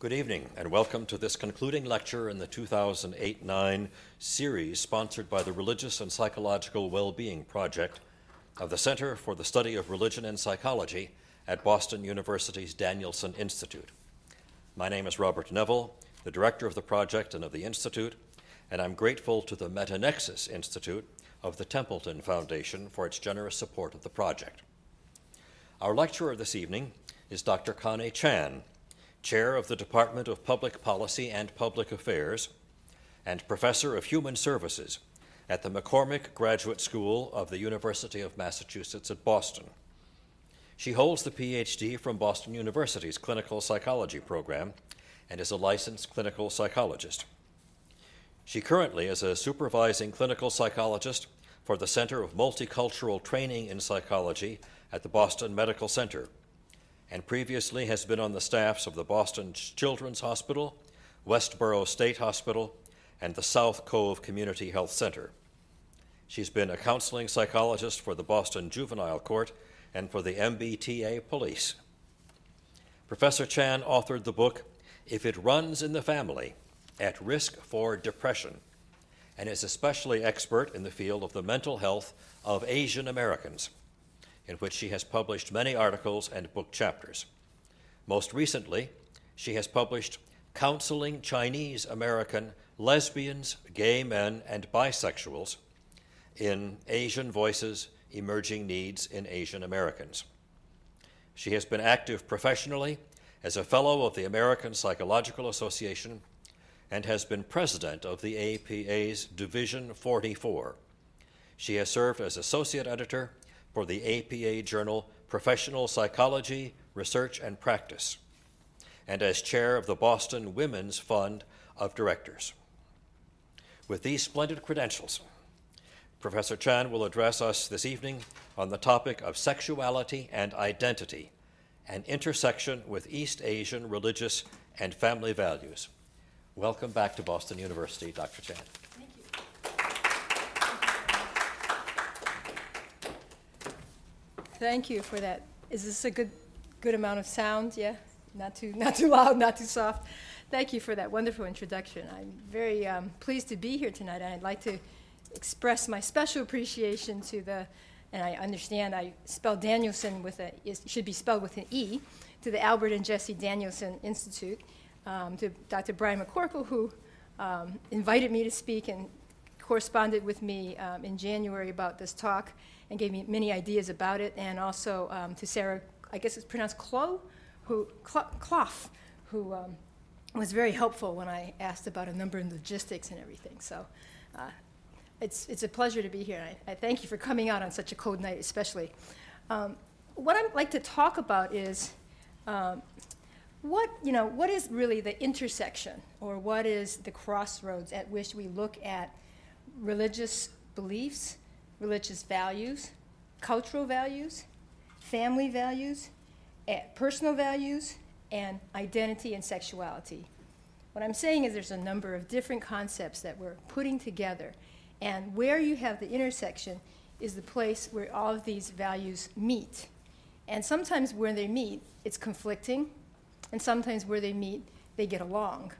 Good evening and welcome to this concluding lecture in the 2008-09 series sponsored by the Religious and Psychological Well-Being Project of the Center for the Study of Religion and Psychology at Boston University's Danielson Institute. My name is Robert Neville, the director of the project and of the Institute, and I'm grateful to the Metanexus Institute of the Templeton Foundation for its generous support of the project. Our lecturer this evening is Dr. Connie Chan, Chair of the Department of Public Policy and Public Affairs, and Professor of Human Services at the McCormick Graduate School of the University of Massachusetts at Boston. She holds the PhD from Boston University's Clinical Psychology program and is a licensed clinical psychologist. She currently is a supervising clinical psychologist for the Center of Multicultural Training in Psychology at the Boston Medical Center, and previously has been on the staffs of the Boston Children's Hospital, Westboro State Hospital, and the South Cove Community Health Center. She's been a counseling psychologist for the Boston Juvenile Court and for the MBTA Police. Professor Chan authored the book, If It Runs in the Family, At Risk for Depression, and is especially expert in the field of the mental health of Asian Americans, in which she has published many articles and book chapters. Most recently, she has published Counseling Chinese American Lesbians, Gay Men, and Bisexuals in Asian Voices, Emerging Needs in Asian Americans. She has been active professionally as a fellow of the American Psychological Association and has been president of the APA's Division 44. She has served as associate editor for the APA journal Professional Psychology, Research and Practice, and as chair of the Boston Women's Fund of Directors. With these splendid credentials, Professor Chan will address us this evening on the topic of sexuality and identity, an intersection with East Asian religious and family values. Welcome back to Boston University, Dr. Chan. Thank you for that. Is this a good amount of sound? Yeah, not too loud, not too soft. Thank you for that wonderful introduction. I'm very pleased to be here tonight, and I'd like to express my special appreciation to the, and I understand I spelled Danielson with a, it should be spelled with an E, to the Albert and Jesse Danielson Institute, to Dr. Brian McCorkle, who invited me to speak and corresponded with me in January about this talk and gave me many ideas about it, and also to Sarah, I guess it's pronounced Clough, who, Clough, who was very helpful when I asked about a number of logistics and everything. So it's a pleasure to be here, and I thank you for coming out on such a cold night especially. What I'd like to talk about is what is really the intersection, or what is the crossroads at which we look at religious beliefs, religious values, cultural values, family values, personal values, and identity and sexuality. What I'm saying is there's a number of different concepts that we're putting together, and where you have the intersection is the place where all of these values meet. And sometimes where they meet, it's conflicting, and sometimes where they meet, they get along,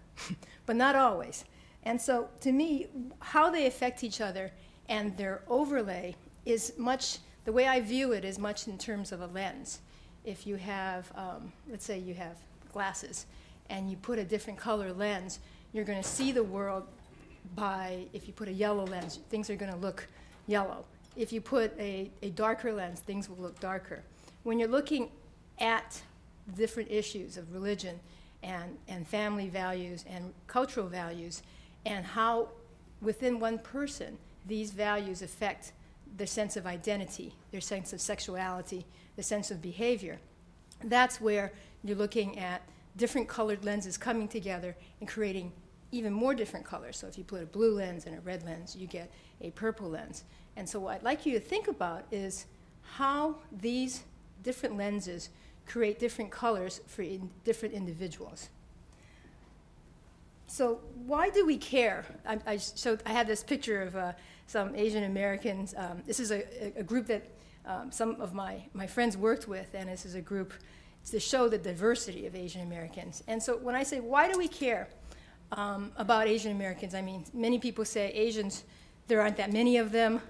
but not always. And so, to me, how they affect each other and their overlay is much, the way I view it is much in terms of a lens. If you have, let's say you have glasses and you put a different color lens, you're going to see the world by, if you put a yellow lens, things are going to look yellow. If you put a darker lens, things will look darker. When you're looking at different issues of religion and family values and cultural values, and how within one person these values affect their sense of identity, their sense of sexuality, their sense of behavior. That's where you're looking at different colored lenses coming together and creating even more different colors. So if you put a blue lens and a red lens, you get a purple lens. And so what I'd like you to think about is how these different lenses create different colors for different individuals. So why do we care? I had this picture of some Asian Americans. This is a group that some of my friends worked with, and this is a group to show the diversity of Asian Americans. And so when I say, why do we care about Asian Americans? I mean, many people say Asians, there aren't that many of them.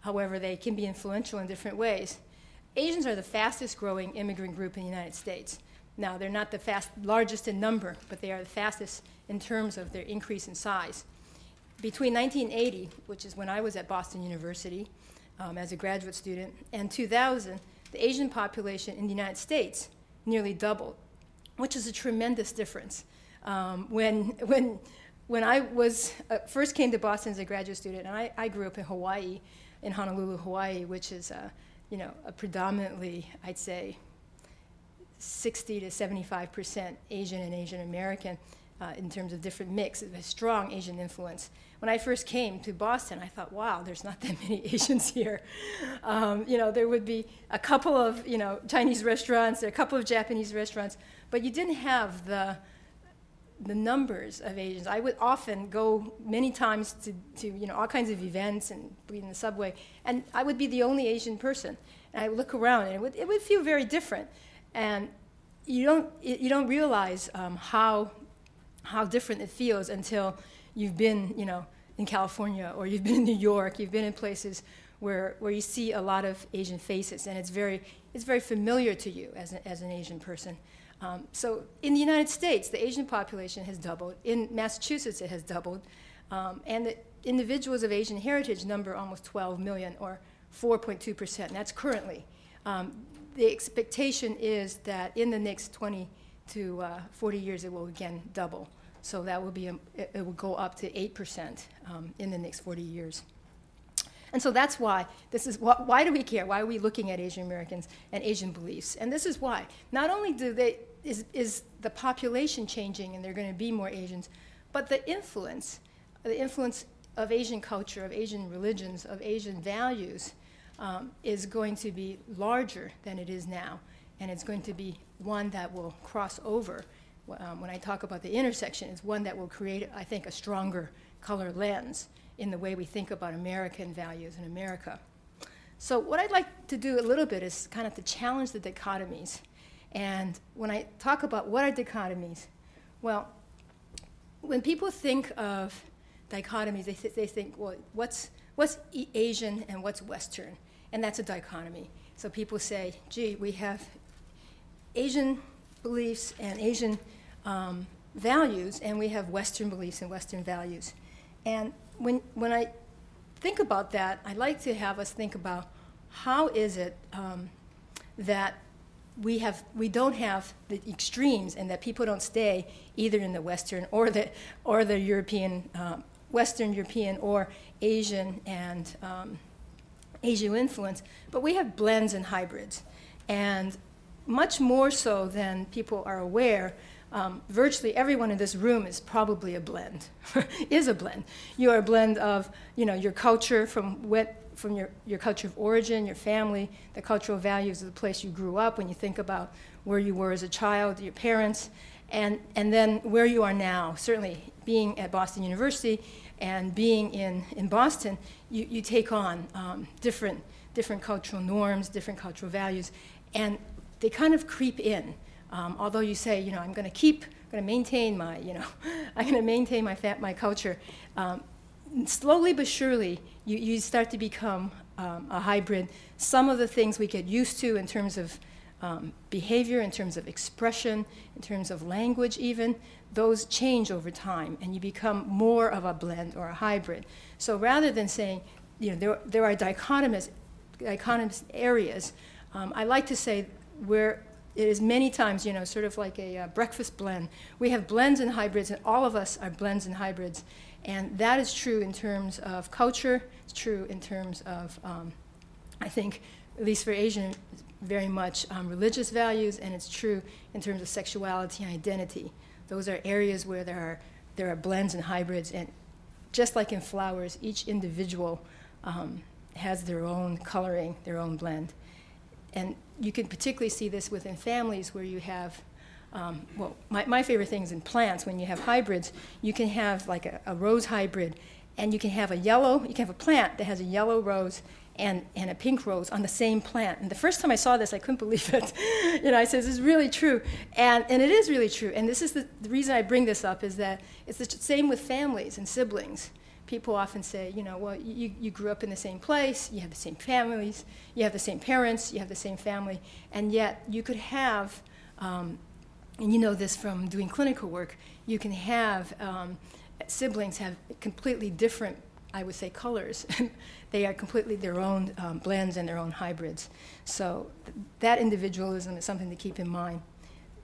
However, they can be influential in different ways. Asians are the fastest growing immigrant group in the United States. Now, they're not the largest in number, but they are the fastest in terms of their increase in size. Between 1980, which is when I was at Boston University as a graduate student, and 2000, the Asian population in the United States nearly doubled, which is a tremendous difference. When I was, first came to Boston as a graduate student, and I grew up in Hawaii, in Honolulu, Hawaii, which is you know, a predominantly, I'd say, 60 to 75% Asian and Asian American in terms of different mix, a strong Asian influence. When I first came to Boston, I thought, wow, there's not that many Asians here. You know, there would be a couple of, you know, Chinese restaurants, there are a couple of Japanese restaurants, but you didn't have the numbers of Asians. I would often go many times to you know, all kinds of events and be in the subway, and I would be the only Asian person. And I would look around, and it would feel very different. And you don't realize how different it feels until you've been, you know, in California, or you've been in New York, you've been in places where you see a lot of Asian faces, and it's very familiar to you as an Asian person. So in the United States, the Asian population has doubled. In Massachusetts, it has doubled. And the individuals of Asian heritage number almost 12 million, or 4.2%, and that's currently. The expectation is that in the next 20 to 40 years, it will again double. So that will be, it will go up to 8% in the next 40 years. And so that's why, this is why do we care? Why are we looking at Asian Americans and Asian beliefs? And this is why. Not only do is the population changing and there are going to be more Asians, but the influence of Asian culture, of Asian religions, of Asian values is going to be larger than it is now. And it's going to be one that will cross over. When I talk about the intersection, it's one that will create, I think, a stronger color lens in the way we think about American values in America. So what I'd like to do a little bit is kind of to challenge the dichotomies. And when I talk about what are dichotomies, well, when people think of dichotomies, they think, well, what's Asian and what's Western? And that's a dichotomy. So people say, gee, we have Asian beliefs and Asian values, and we have Western beliefs and Western values. And when I think about that, I like to have us think about how is it that we don't have the extremes, and that people don't stay either in the Western or the European, Western European or Asian and Asian influence, but we have blends and hybrids. And much more so than people are aware, virtually everyone in this room is probably a blend, is a blend. You are a blend of, you know, your culture from your culture of origin, your family, the cultural values of the place you grew up, when you think about where you were as a child, your parents, and then where you are now. Certainly being at Boston University and being in Boston, you take on different cultural norms, different cultural values, and they kind of creep in. Although you say, you know, I'm going to maintain my, you know, I'm going to maintain my culture. Slowly but surely, you start to become a hybrid. Some of the things we get used to in terms of behavior, in terms of expression, in terms of language even, those change over time, and you become more of a blend or a hybrid. So rather than saying, you know, there are dichotomous areas, I like to say where it is many times, you know, sort of like a breakfast blend. We have blends and hybrids, and all of us are blends and hybrids. And that is true in terms of culture. It's true in terms of, I think, at least for Asian, very much religious values. And it's true in terms of sexuality and identity. Those are areas where there are blends and hybrids. And just like in flowers, each individual has their own coloring, their own blend. And you can particularly see this within families where you have, well, my favorite thing is in plants. When you have hybrids, you can have like a rose hybrid, and you can have a plant that has a yellow rose and a pink rose on the same plant. And the first time I saw this, I couldn't believe it. You know, I said, this is really true. And it is really true. And this is the reason I bring this up, is that it's the same with families and siblings. People often say, you know, well, you grew up in the same place, you have the same families, you have the same parents, you have the same family, and yet you could have, and you know this from doing clinical work, you can have siblings have completely different, I would say, colors. They are completely their own blends and their own hybrids. So that individualism is something to keep in mind.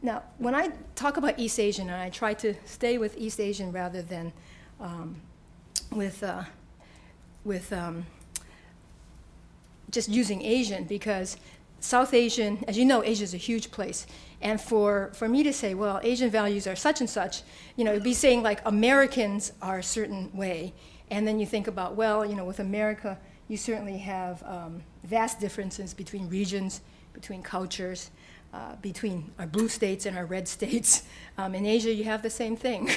Now, when I talk about East Asian, and I try to stay with East Asian rather than just using Asian, because South Asian, as you know, Asia is a huge place. And for me to say, well, Asian values are such and such, you know, it would be saying like Americans are a certain way. And then you think about, well, you know, with America, you certainly have vast differences between regions, between cultures, between our blue states and our red states. In Asia, you have the same thing.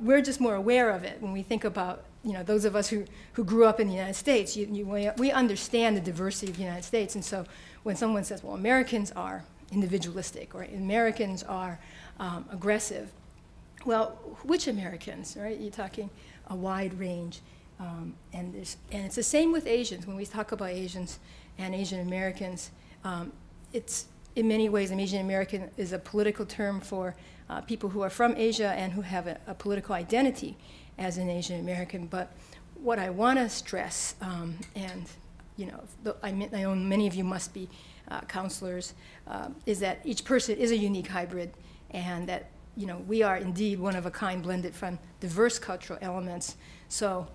We're just more aware of it when we think about, you know, those of us who grew up in the United States. We understand the diversity of the United States. And so when someone says, well, Americans are individualistic, or Americans are aggressive, well, which Americans, right? You're talking a wide range. And it's the same with Asians. When we talk about Asians and Asian Americans, it's in many ways, an Asian American is a political term for people who are from Asia and who have a political identity as an Asian American. But what I want to stress, and you know, I know many of you must be counselors, is that each person is a unique hybrid, and that you know we are indeed one of a kind, blended from diverse cultural elements. So,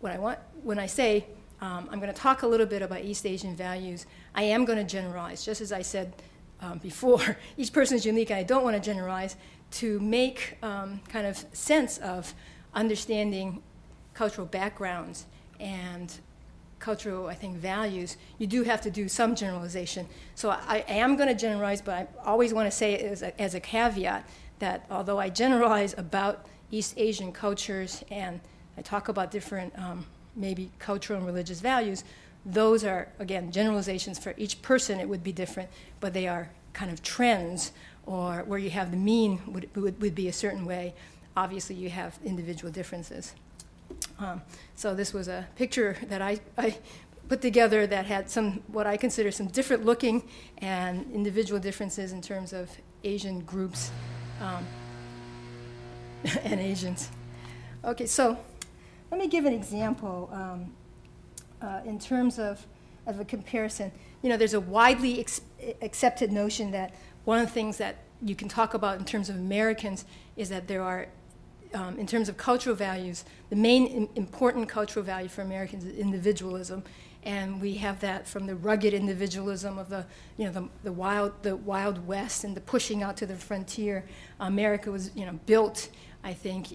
what I want when I say I'm going to talk a little bit about East Asian values, I am going to generalize, just as I said before. Each person is unique, and I don't want to generalize, to make kind of sense of understanding cultural backgrounds and cultural, I think, values. You do have to do some generalization. So I am going to generalize, but I always want to say as a caveat that although I generalize about East Asian cultures and I talk about different maybe cultural and religious values, those are, again, generalizations. For each person it would be different, but they are kind of trends, or where you have the mean would be a certain way. Obviously you have individual differences. So this was a picture that I put together that had some, what I consider some different looking and individual differences in terms of Asian groups and Asians. Okay, so let me give an example in terms of a comparison. You know, there's a widely accepted notion that one of the things that you can talk about in terms of Americans is that there are, in terms of cultural values, the main important cultural value for Americans is individualism. And we have that from the rugged individualism of the, you know, the wild West and the pushing out to the frontier. America was, you know, built, I think,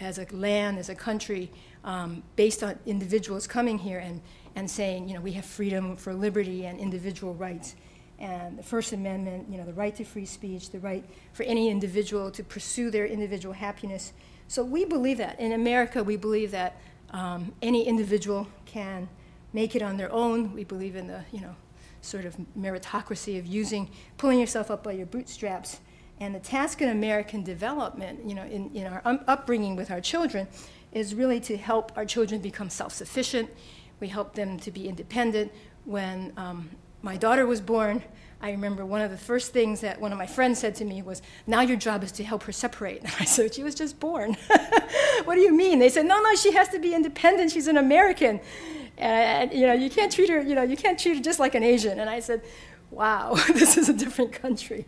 as a land, as a country, based on individuals coming here and saying, you know, we have freedom for liberty and individual rights. And the First Amendment, you know, the right to free speech, the right for any individual to pursue their individual happiness. So we believe that. In America, we believe that any individual can make it on their own. We believe in the, you know, sort of meritocracy of pulling yourself up by your bootstraps. And the task in American development, you know, in our upbringing with our children, is really to help our children become self-sufficient. We help them to be independent. When my daughter was born, I remember one of the first things that one of my friends said to me was, now your job is to help her separate. And I said, she was just born. What do you mean? They said, no, she has to be independent. She's an American. And you know, you can't treat her, you know, you can't treat her just like an Asian. And I said, wow, this is a different country.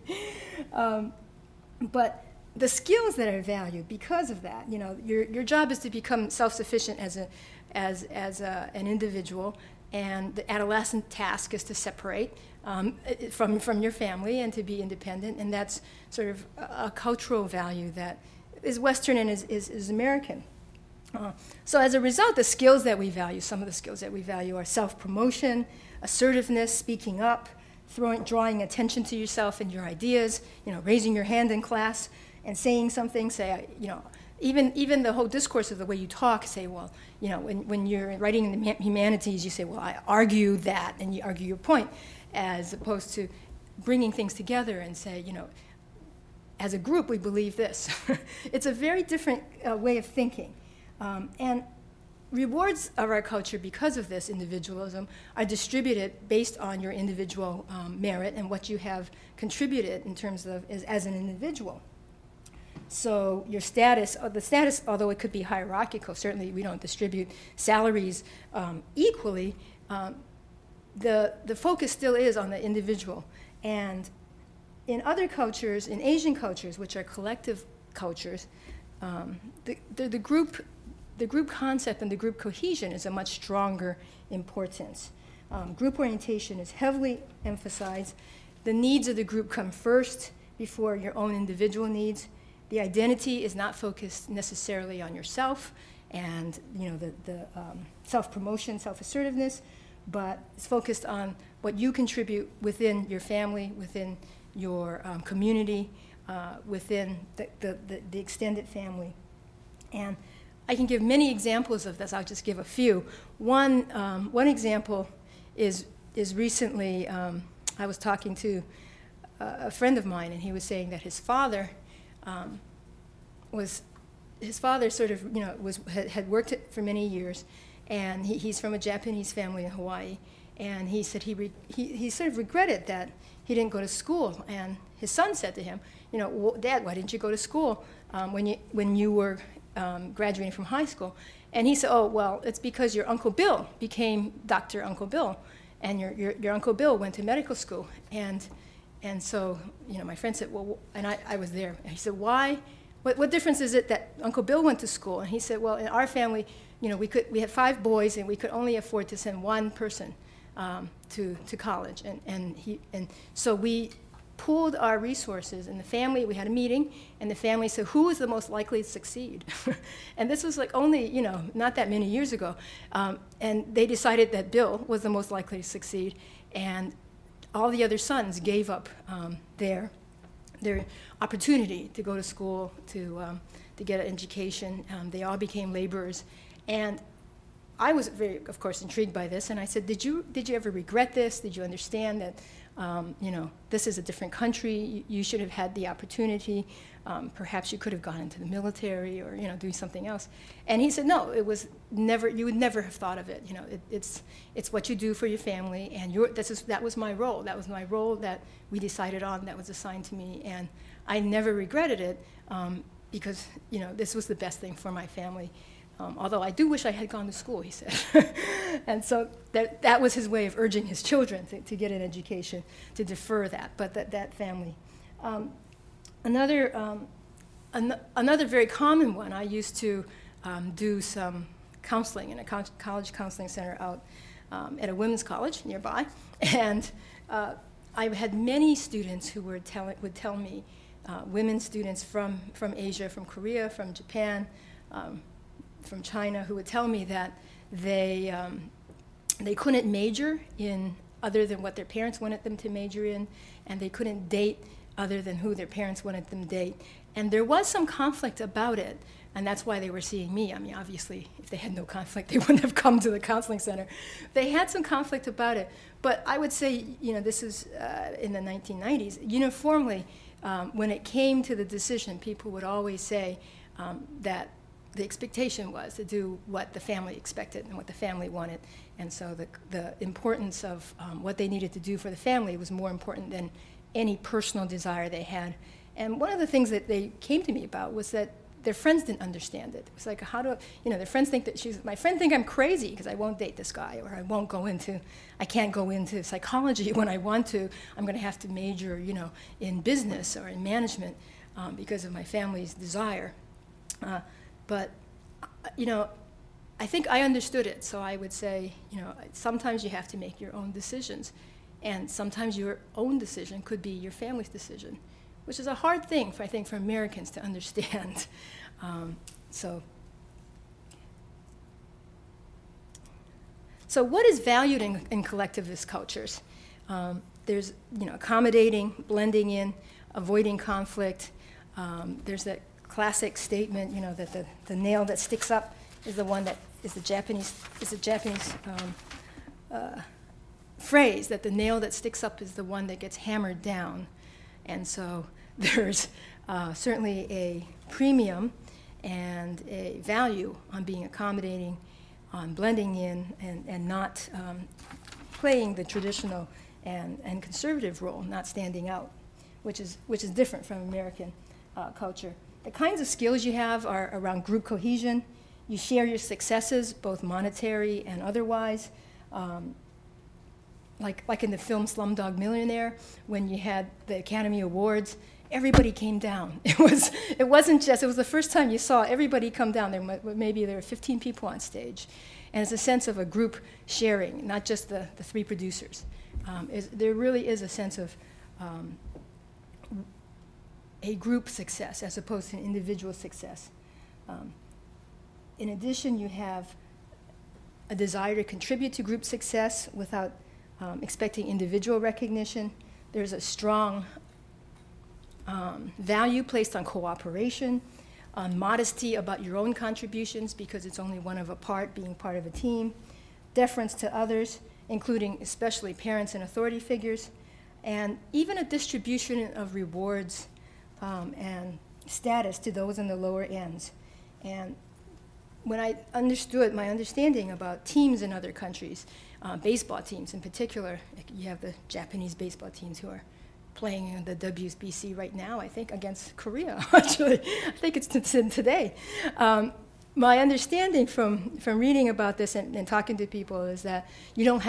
But the skills that are valued because of that, you know, your job is to become self-sufficient as an individual, and the adolescent task is to separate from your family and to be independent, and that's sort of a cultural value that is Western and is American. So as a result, the skills that we value, some of the skills that we value are self-promotion, assertiveness, speaking up, drawing attention to yourself and your ideas, you know, raising your hand in class and saying something, say, you know, even the whole discourse of the way you talk, say, well, you know, when you're writing in the humanities, you say, well, I argue that, and you argue your point, as opposed to bringing things together and say, you know, as a group, we believe this. It's a very different way of thinking. And rewards of our culture because of this individualism are distributed based on your individual merit and what you have contributed in terms of as an individual. So your status, the status, although it could be hierarchical, certainly we don't distribute salaries equally, the focus still is on the individual. And in other cultures, in Asian cultures, which are collective cultures, the group concept and the group cohesion is a much stronger importance. Group orientation is heavily emphasized. The needs of the group come first before your own individual needs. The identity is not focused necessarily on yourself and, you know, the self-promotion, self-assertiveness, but it's focused on what you contribute within your family, within your community, within the extended family. And I can give many examples of this. I'll just give a few. One example is recently I was talking to a friend of mine, and he was saying that his father sort of, you know, had worked it for many years, and he's from a Japanese family in Hawaii, and he said he sort of regretted that he didn't go to school. And his son said to him, you know, well, Dad, why didn't you go to school when you were graduating from high school? And he said, oh, well, it's because your Uncle Bill became Dr. Uncle Bill, and your Uncle Bill went to medical school. And so, you know, my friend said, well, and I was there. And he said, why? What difference is it that Uncle Bill went to school? And he said, well, in our family, you know, we had 5 boys, and we could only afford to send one person to college. And so we pooled our resources. In the family, we had a meeting, and the family said, who is the most likely to succeed? And this was like only, you know, not that many years ago. And they decided that Bill was the most likely to succeed. And all the other sons gave up their opportunity to go to school, to get an education. They all became laborers. And I was very, of course, intrigued by this. And I said, did you ever regret this? Did you understand that, you know, this is a different country? You should have had the opportunity. Perhaps you could have gone into the military or, you know, doing something else. And he said, no, it was never, you would never have thought of it. You know, it's what you do for your family. And that was my role. That was my role that we decided on, that was assigned to me. And I never regretted it because, you know, this was the best thing for my family. Although I do wish I had gone to school, he said. And so that was his way of urging his children to get an education, to defer that, but that family. Another very common one, I used to do some counseling in a college counseling center out at a women's college nearby. And I had many students who would tell me, women students from Asia, from Korea, from Japan, from China, who would tell me that they couldn't major in other than what their parents wanted them to major in, and they couldn't date other than who their parents wanted them to date. And there was some conflict about it, and that's why they were seeing me. I mean, obviously, if they had no conflict, they wouldn't have come to the counseling center. They had some conflict about it, but I would say, you know, this is in the 1990s. Uniformly, when it came to the decision, people would always say that the expectation was to do what the family expected and what the family wanted. And so the importance of what they needed to do for the family was more important than any personal desire they had. And one of the things that they came to me about was that their friends didn't understand it. It was like, how do, you know, their friends think that my friend think I'm crazy because I won't date this guy, or I can't go into psychology when I want to. I'm going to have to major, you know, in business or in management because of my family's desire. But, you know, I think I understood it. So I would say, you know, sometimes you have to make your own decisions. And sometimes your own decision could be your family's decision, which is a hard thing, I think, for Americans to understand. So what is valued in collectivist cultures? There's, you know, accommodating, blending in, avoiding conflict. There's that classic statement, you know, that the nail that sticks up is the one that is the Japanese phrase, that the nail that sticks up is the one that gets hammered down. And so there's certainly a premium and a value on being accommodating, on blending in, and not playing the traditional and conservative role, not standing out, which is different from American culture. The kinds of skills you have are around group cohesion. You share your successes, both monetary and otherwise. Like in the film Slumdog Millionaire, when you had the Academy Awards, everybody came down. It was the first time you saw everybody come down. Maybe there were 15 people on stage. And it's a sense of a group sharing, not just the three producers. There really is a sense of a group success as opposed to an individual success. In addition, you have a desire to contribute to group success without expecting individual recognition. There's a strong value placed on cooperation, on modesty about your own contributions because it's only one of a part, being part of a team, deference to others, including especially parents and authority figures, and even a distribution of rewards and status to those in the lower ends. And when I understood my understanding about teams in other countries, baseball teams in particular, you have the Japanese baseball teams who are playing in the WBC right now, I think, against Korea, actually. I think it's today. My understanding from reading about this and talking to people is that you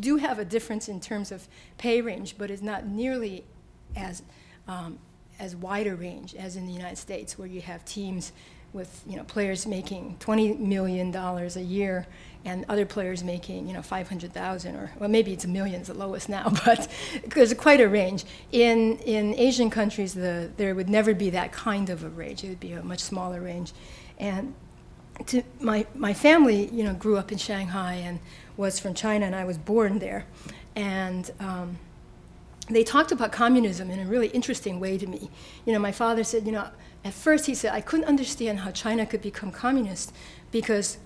do have a difference in terms of pay range, but it's not nearly as wide a range as in the United States, where you have teams with, you know, players making $20 million a year and other players making, you know, 500,000, or, well, maybe it's a million is the lowest now, but there's quite a range. In Asian countries, there would never be that kind of a range. It would be a much smaller range. And my family, you know, grew up in Shanghai and was from China, and I was born there. And they talked about communism in a really interesting way to me. You know, my father said, you know, at first he said, I couldn't understand how China could become communist because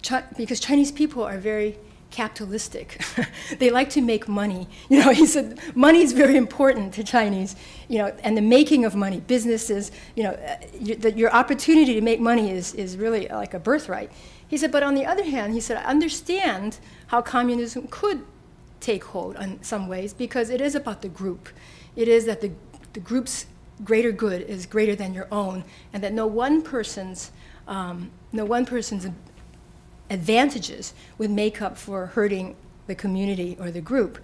Chinese people are very capitalistic. They like to make money. You know, he said, money is very important to Chinese, you know, and the making of money, businesses, you know, your opportunity to make money is really like a birthright. He said, but on the other hand, he said, I understand how communism could take hold in some ways because it is about the group. It is that the group's greater good is greater than your own, and that no one person's advantages would make up for hurting the community or the group.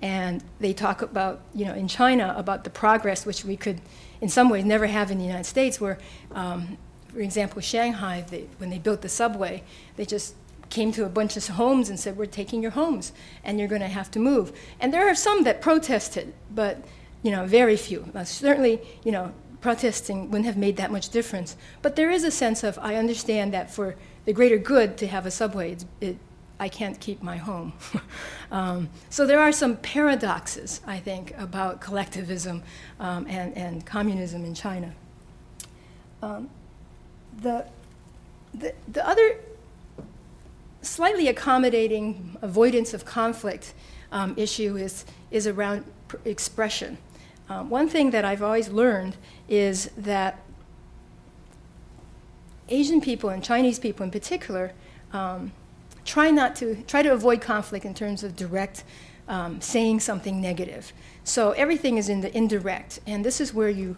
And they talk about, you know, in China about the progress which we could, in some ways, never have in the United States, where, for example, Shanghai, when they built the subway, they just came to a bunch of homes and said, we're taking your homes, and you're going to have to move. And there are some that protested, but, you know, very few. Certainly, you know, protesting wouldn't have made that much difference. But there is a sense of, I understand that for the greater good to have a subway, I can't keep my home. So there are some paradoxes, I think, about collectivism and communism in China. The other slightly accommodating avoidance of conflict issue is around expression. One thing that I've always learned is that Asian people and Chinese people in particular try to avoid conflict in terms of direct saying something negative. So everything is in the indirect, and this is where you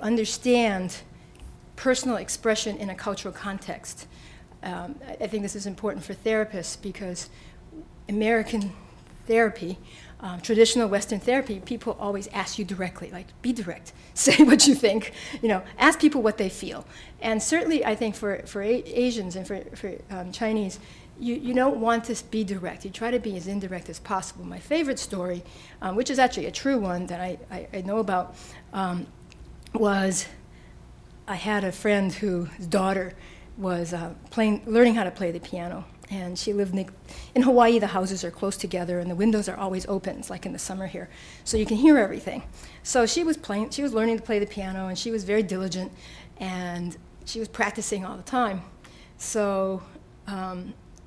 understand personal expression in a cultural context. I think this is important for therapists because American therapy, traditional Western therapy, people always ask you directly, like, be direct, say what you think, you know, ask people what they feel. And certainly, I think for Asians and for Chinese, you don't want to be direct. You try to be as indirect as possible. My favorite story, which is actually a true one that I know about, was I had a friend whose daughter was learning how to play the piano. And she lived in Hawaii. The houses are close together, and the windows are always open. It's like in the summer here, so you can hear everything. So she was playing. She was learning to play the piano, and she was very diligent, and she was practicing all the time. So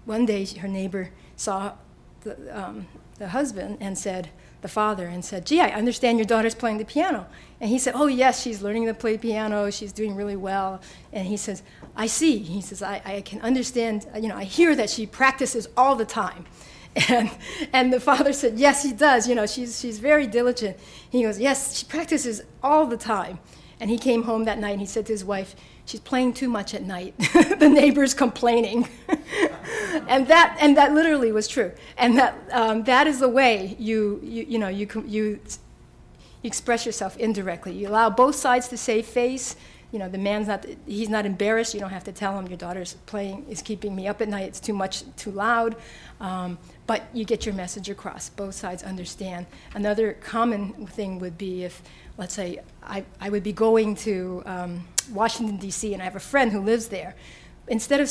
one day, her neighbor saw the husband and said, the father, and said, "Gee, I understand your daughter's playing the piano." And he said, "Oh yes, she's learning to play piano. She's doing really well." And he says, "I see." He says, "I can understand. You know, I hear that she practices all the time." And the father said, "Yes, she does. You know, she's very diligent." He goes, "Yes, she practices all the time." And he came home that night and he said to his wife, "She's playing too much at night. The neighbor's complaining." And that literally was true. And that is the way you express yourself indirectly. You allow both sides to save face. You know, the man's not, he's not embarrassed. You don't have to tell him your daughter's playing is keeping me up at night. It's too much, too loud. But you get your message across. Both sides understand. Another common thing would be if, let's say, I would be going to Washington, D.C., and I have a friend who lives there. Instead of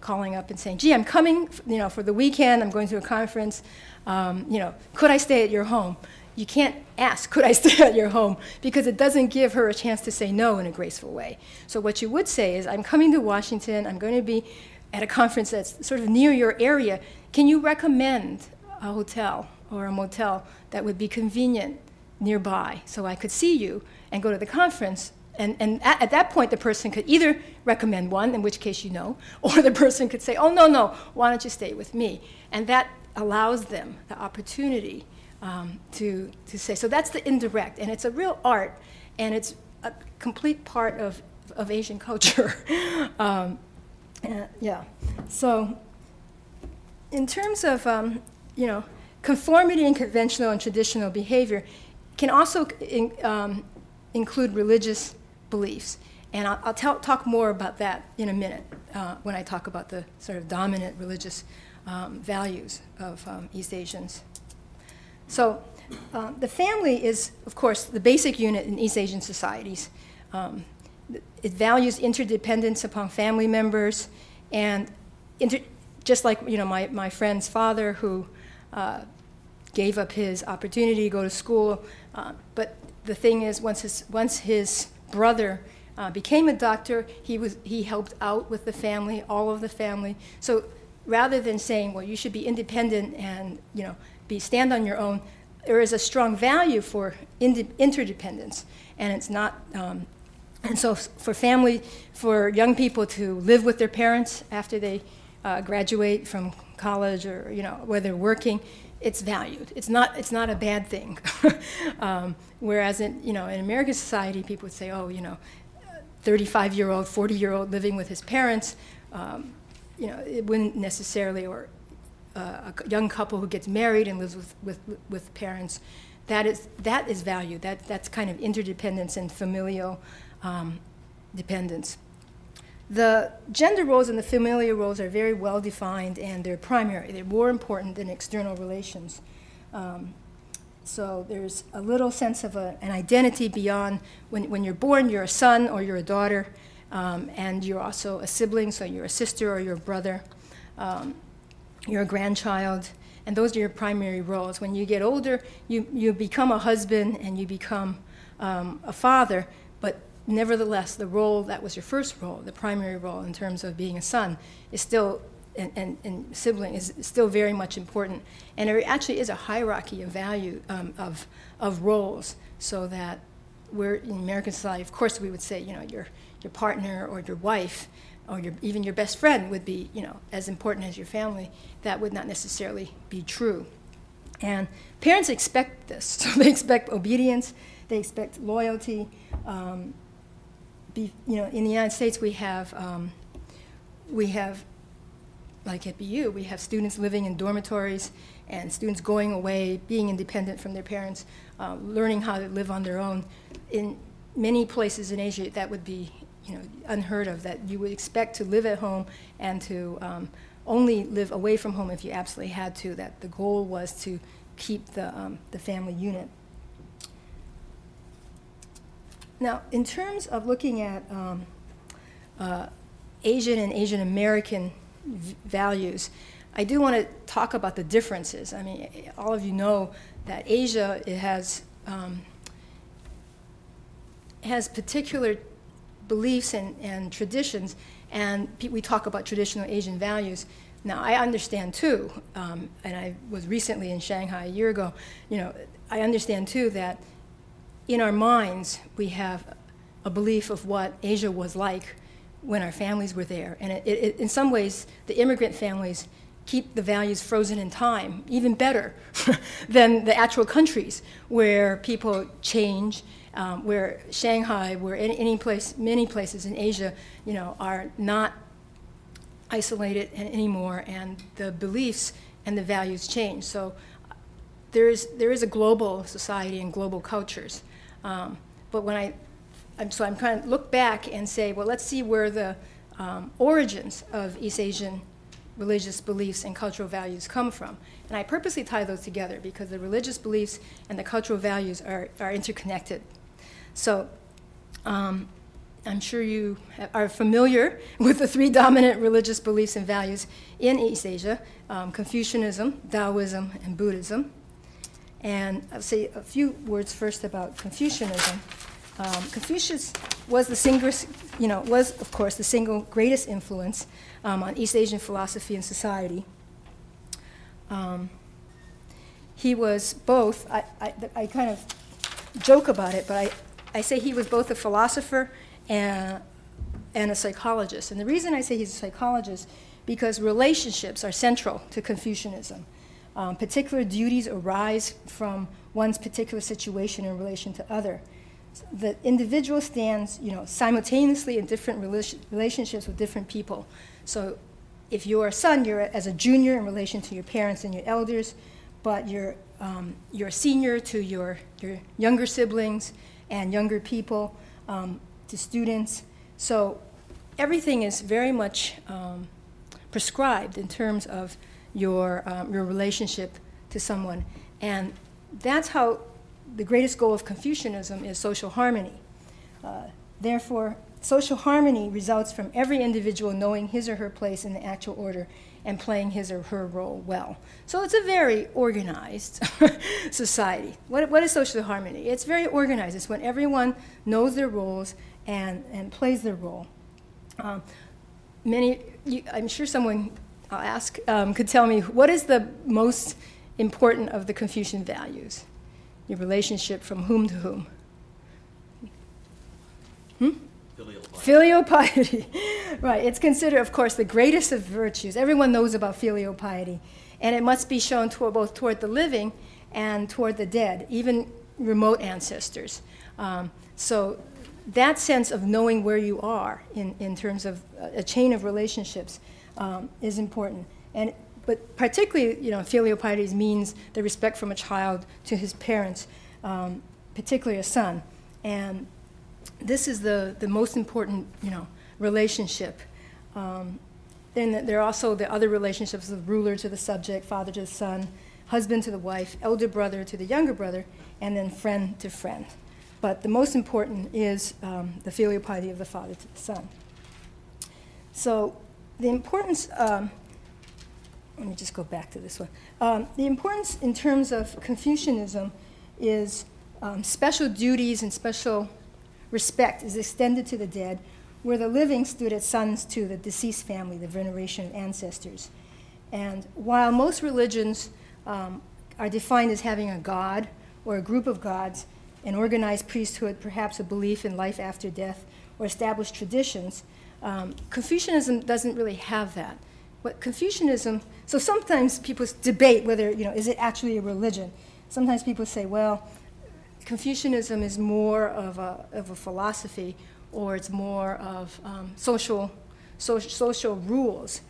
calling up and saying, "Gee, I'm coming, you know, for the weekend. I'm going to a conference. You know, could I stay at your home?" You can't ask, "Could I stay at your home?" because it doesn't give her a chance to say no in a graceful way. So what you would say is, "I'm coming to Washington. I'm going to be at a conference that's sort of near your area. Can you recommend a hotel or a motel that would be convenient nearby so I could see you and go to the conference?" And at that point, the person could either recommend one, in which case you know, or the person could say, "Oh, no, no, why don't you stay with me?" And that allows them the opportunity to say. So that's the indirect, and it's a real art, and it's a complete part of Asian culture. Yeah. So in terms of, you know, conformity in conventional and traditional behavior can also include religious beliefs. And I'll talk more about that in a minute when I talk about the sort of dominant religious values of East Asians. So the family is, of course, the basic unit in East Asian societies. It values interdependence upon family members, and just like, you know, my friend's father who gave up his opportunity to go to school, but the thing is, once his brother became a doctor, he helped out with the family, all of the family. So rather than saying, "Well, you should be independent and, you know, stand on your own," there is a strong value for interdependence, and it's not. And so for young people to live with their parents after they graduate from college, or, you know, where they're working, it's valued. It's not a bad thing. Whereas in American society, people would say, "Oh, you know, 35-year-old, 40-year-old living with his parents, you know, it wouldn't necessarily." Or a young couple who gets married and lives with parents, that is valued. That's kind of interdependence and familial dependence. The gender roles and the familial roles are very well defined, and they're primary. They're more important than external relations. So there's a little sense of an identity beyond when you're born, you're a son or you're a daughter, and you're also a sibling, so you're a sister or you're a brother, you're a grandchild, and those are your primary roles. When you get older, you become a husband and you become a father, but nevertheless, the role that was your first role, the primary role in terms of being a son, is still, and sibling, is still very much important. And it actually is a hierarchy of value, of roles, so that we're, in American society, of course, we would say, you know, your partner or your wife or even your best friend would be, you know, as important as your family. That would not necessarily be true. And parents expect this. So they expect obedience. They expect loyalty. You know, in the United States, we have, like at BU, we have students living in dormitories and students going away, being independent from their parents, learning how to live on their own. In many places in Asia, that would be, you know, unheard of. That you would expect to live at home and to only live away from home if you absolutely had to. That the goal was to keep the family unit. Now, in terms of looking at Asian and Asian American values, I do want to talk about the differences. I mean, all of you know that Asia, it has particular beliefs and traditions, and we talk about traditional Asian values. Now, I understand too, and I was recently in Shanghai a year ago, you know, I understand too that in our minds we have a belief of what Asia was like when our families were there. And it, in some ways, the immigrant families keep the values frozen in time, even better than the actual countries where people change, where Shanghai, where any place, many places in Asia, you know, are not isolated anymore, and the beliefs and the values change. So there is a global society and global cultures. But when I'm trying to look back and say, well, let's see where the origins of East Asian religious beliefs and cultural values come from. And I purposely tie those together because the religious beliefs and the cultural values are interconnected. So I'm sure you are familiar with the three dominant religious beliefs and values in East Asia, Confucianism, Daoism, and Buddhism. And I'll say a few words first about Confucianism. Confucius was of course, the single greatest influence on East Asian philosophy and society. He was both, I kind of joke about it, but I say he was both a philosopher and a psychologist. And the reason I say he's a psychologist, because relationships are central to Confucianism. Particular duties arise from one's particular situation in relation to other. The individual stands, you know, simultaneously in different relationships with different people. So if you're a son, you're as a junior in relation to your parents and your elders, but you're a senior to your younger siblings and younger people, to students. So everything is very much prescribed in terms of your relationship to someone. And that's how the greatest goal of Confucianism is social harmony. Therefore, social harmony results from every individual knowing his or her place in the actual order and playing his or her role well. So it's a very organized society. What is social harmony? It's very organized. It's when everyone knows their roles and plays their role. I'm sure someone I'll ask could tell me, what is the most important of the Confucian values? Your relationship from whom to whom? Filial piety. Filial piety. Right. It's considered, of course, the greatest of virtues. Everyone knows about filial piety. And it must be shown both toward the living and toward the dead, even remote ancestors. So that sense of knowing where you are in terms of a chain of relationships is important. But particularly, you know, filial piety means the respect from a child to his parents, particularly a son. And this is the most important, you know, relationship. Then there are also the other relationships of ruler to the subject, father to the son, husband to the wife, elder brother to the younger brother, and then friend to friend. But the most important is the filial piety of the father to the son. So the importance... let me just go back to this one. The importance in terms of Confucianism is special duties and special respect is extended to the dead, where the living stood as sons to the deceased family, the veneration of ancestors. And while most religions are defined as having a god or a group of gods, an organized priesthood, perhaps a belief in life after death, or established traditions, Confucianism doesn't really have that. But Confucianism, so sometimes people debate whether, you know, is it actually a religion? Sometimes people say, well, Confucianism is more of a philosophy, or it's more of social rules.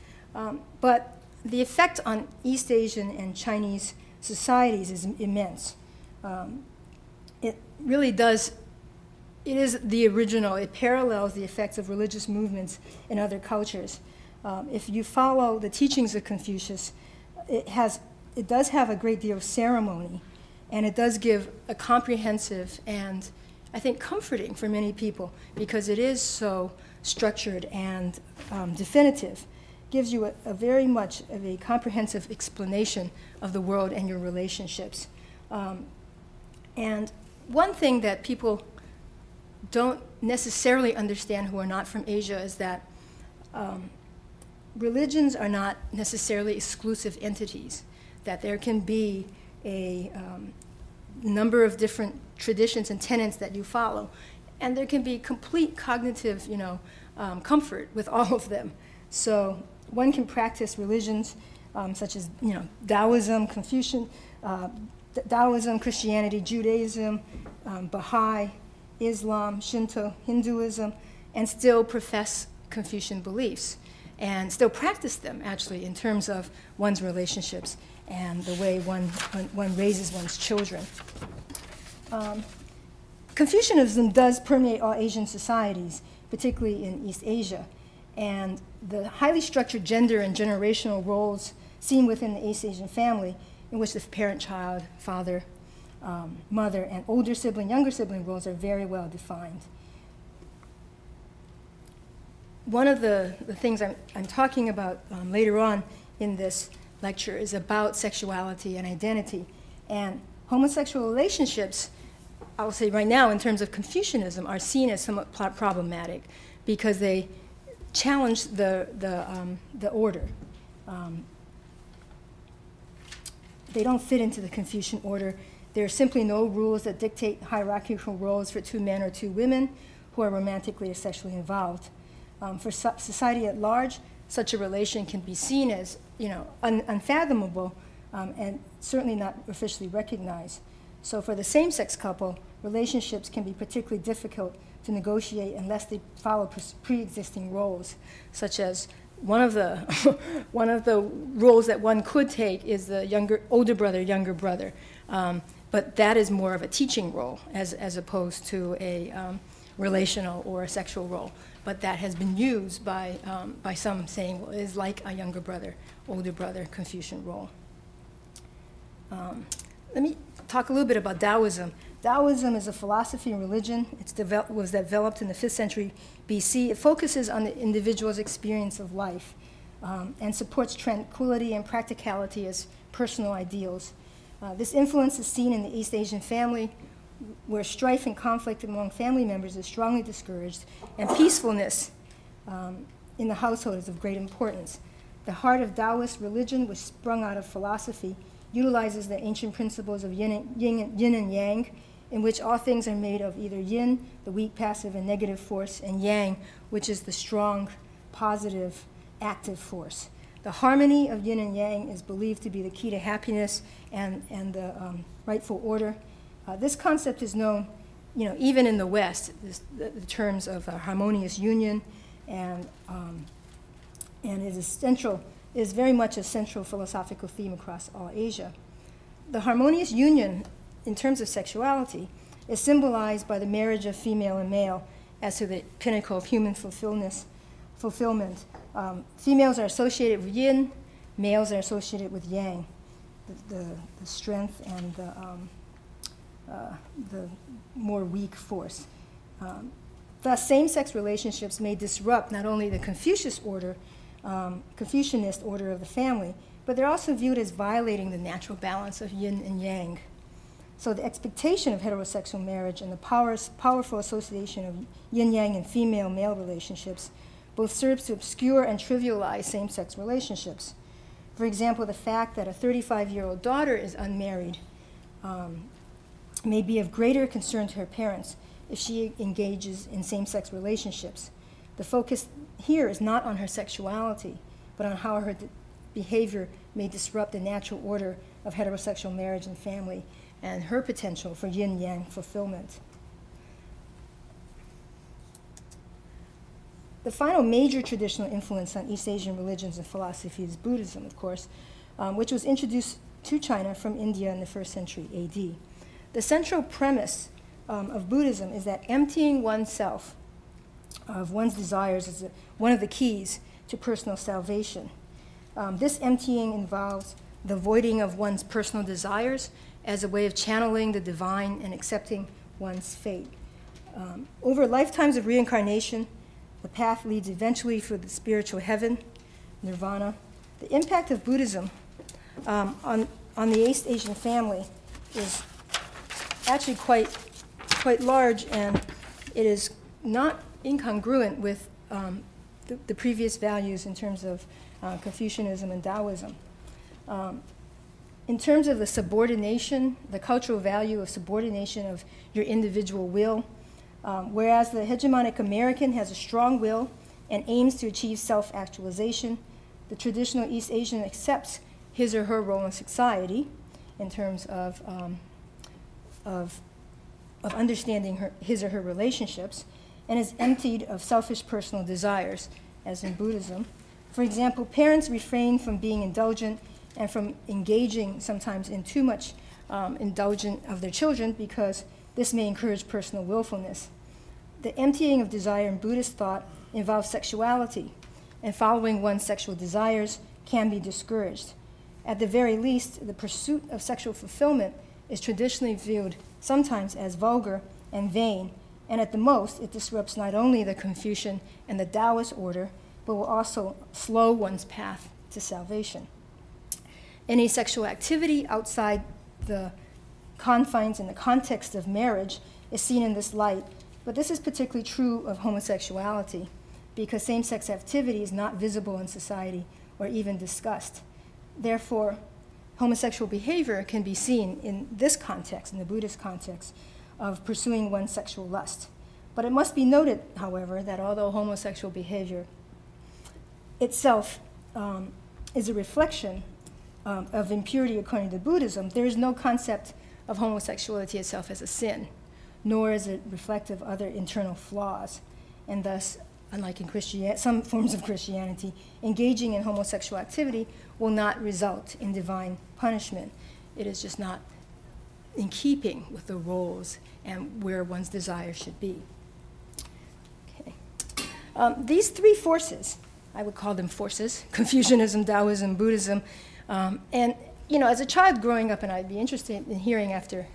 But the effect on East Asian and Chinese societies is immense. It really does, it is the original, it parallels the effects of religious movements in other cultures. If you follow the teachings of Confucius, it does have a great deal of ceremony, and it does give a comprehensive and, I think, comforting for many people, because it is so structured and definitive. gives you a very much of a comprehensive explanation of the world and your relationships. And one thing that people don't necessarily understand who are not from Asia is that religions are not necessarily exclusive entities, that there can be a number of different traditions and tenets that you follow. And there can be complete cognitive, comfort with all of them. So one can practice religions such as, Daoism, Daoism, Christianity, Judaism, Baha'i, Islam, Shinto, Hinduism, and still profess Confucian beliefs and still practice them, actually, in terms of one's relationships and the way one raises one's children. Confucianism does permeate all Asian societies, particularly in East Asia. And the highly structured gender and generational roles seen within the East Asian family, in which the parent-child, father, mother, and older sibling, younger sibling roles are very well defined. One of the things I'm talking about later on in this lecture is about sexuality and identity. And homosexual relationships, I'll say right now, in terms of Confucianism, are seen as somewhat problematic because they challenge the order. They don't fit into the Confucian order. There are simply no rules that dictate hierarchical roles for two men or two women who are romantically or sexually involved. For society at large, such a relation can be seen as unfathomable and certainly not officially recognized. So for the same-sex couple, relationships can be particularly difficult to negotiate unless they follow pre-existing roles, such as one of the roles that one could take is the older brother, younger brother. But that is more of a teaching role as opposed to a relational or a sexual role. But that has been used by some saying, well, it is like a younger brother, older brother Confucian role. Let me talk a little bit about Taoism. Taoism is a philosophy and religion. It was developed in the 5th century BC. It focuses on the individual's experience of life and supports tranquility and practicality as personal ideals. This influence is seen in the East Asian family, where strife and conflict among family members is strongly discouraged, and peacefulness in the household is of great importance. The heart of Taoist religion, which sprung out of philosophy, utilizes the ancient principles of yin and yang, in which all things are made of either yin, the weak, passive, and negative force, and yang, which is the strong, positive, active force. The harmony of yin and yang is believed to be the key to happiness and the rightful order. This concept is known, even in the West, the terms of harmonious union, and it is very much a central philosophical theme across all Asia. The harmonious union, in terms of sexuality, is symbolized by the marriage of female and male as to the pinnacle of human fulfillment. Females are associated with yin, males are associated with yang, the strength and the more weak force. Thus, same-sex relationships may disrupt not only the Confucianist order of the family, but they're also viewed as violating the natural balance of yin and yang. So the expectation of heterosexual marriage and the powerful association of yin-yang and female-male relationships both serves to obscure and trivialize same-sex relationships. For example, the fact that a 35-year-old daughter is unmarried may be of greater concern to her parents if she engages in same-sex relationships. The focus here is not on her sexuality, but on how her behavior may disrupt the natural order of heterosexual marriage and family and her potential for yin-yang fulfillment. The final major traditional influence on East Asian religions and philosophy is Buddhism, of course, which was introduced to China from India in the 1st century AD. The central premise of Buddhism is that emptying oneself of one's desires is one of the keys to personal salvation. This emptying involves the voiding of one's personal desires as a way of channeling the divine and accepting one's fate. Over lifetimes of reincarnation, the path leads eventually for the spiritual heaven, nirvana. The impact of Buddhism on the East Asian family is actually quite large, and it is not incongruent with the previous values in terms of Confucianism and Taoism. In terms of the subordination, the cultural value of subordination of your individual will, whereas the hegemonic American has a strong will and aims to achieve self-actualization, the traditional East Asian accepts his or her role in society in terms of understanding his or her relationships, and is emptied of selfish personal desires, as in Buddhism. For example, parents refrain from being indulgent and from engaging sometimes in too much indulgence of their children, because this may encourage personal willfulness. The emptying of desire in Buddhist thought involves sexuality, and following one's sexual desires can be discouraged. At the very least, the pursuit of sexual fulfillment is traditionally viewed sometimes as vulgar and vain, and at the most, it disrupts not only the Confucian and the Taoist order, but will also slow one's path to salvation. Any sexual activity outside the confines and the context of marriage is seen in this light, but this is particularly true of homosexuality, because same-sex activity is not visible in society or even discussed. Therefore, homosexual behavior can be seen in this context, in the Buddhist context, of pursuing one's sexual lust. But it must be noted, however, that although homosexual behavior itself is a reflection of impurity according to Buddhism, there is no concept of homosexuality itself as a sin, nor is it reflective of other internal flaws, and thus, unlike in some forms of Christianity, engaging in homosexual activity will not result in divine punishment. It is just not in keeping with the roles and where one's desire should be. Okay. These three forces, I would call them forces, Confucianism, Taoism, Buddhism, and you know, as a child growing up, and I'd be interested in hearing after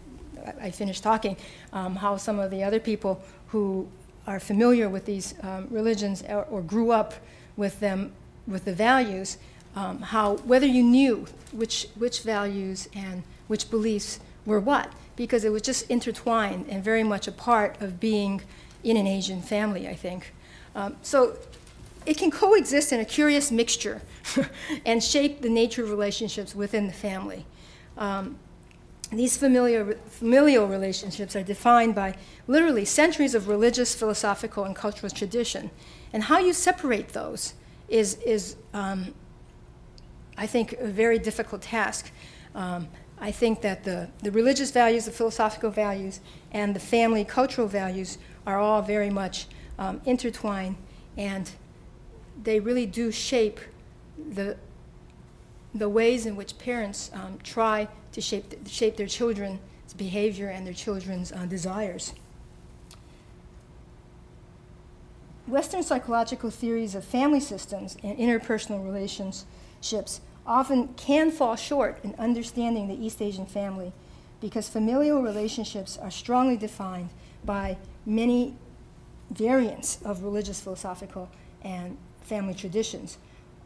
I finish talking how some of the other people who are familiar with these religions or grew up with them, with the values, whether you knew which values and which beliefs were what, because it was just intertwined and very much a part of being in an Asian family, I think. So it can coexist in a curious mixture and shape the nature of relationships within the family. These familial relationships are defined by literally centuries of religious, philosophical, and cultural tradition. And how you separate those is I think, a very difficult task. I think that the religious values, the philosophical values, and the family cultural values are all very much intertwined, and they really do shape the ways in which parents try to shape their children's behavior and their children's desires. Western psychological theories of family systems and interpersonal relationships often can fall short in understanding the East Asian family, because familial relationships are strongly defined by many variants of religious, philosophical, and family traditions.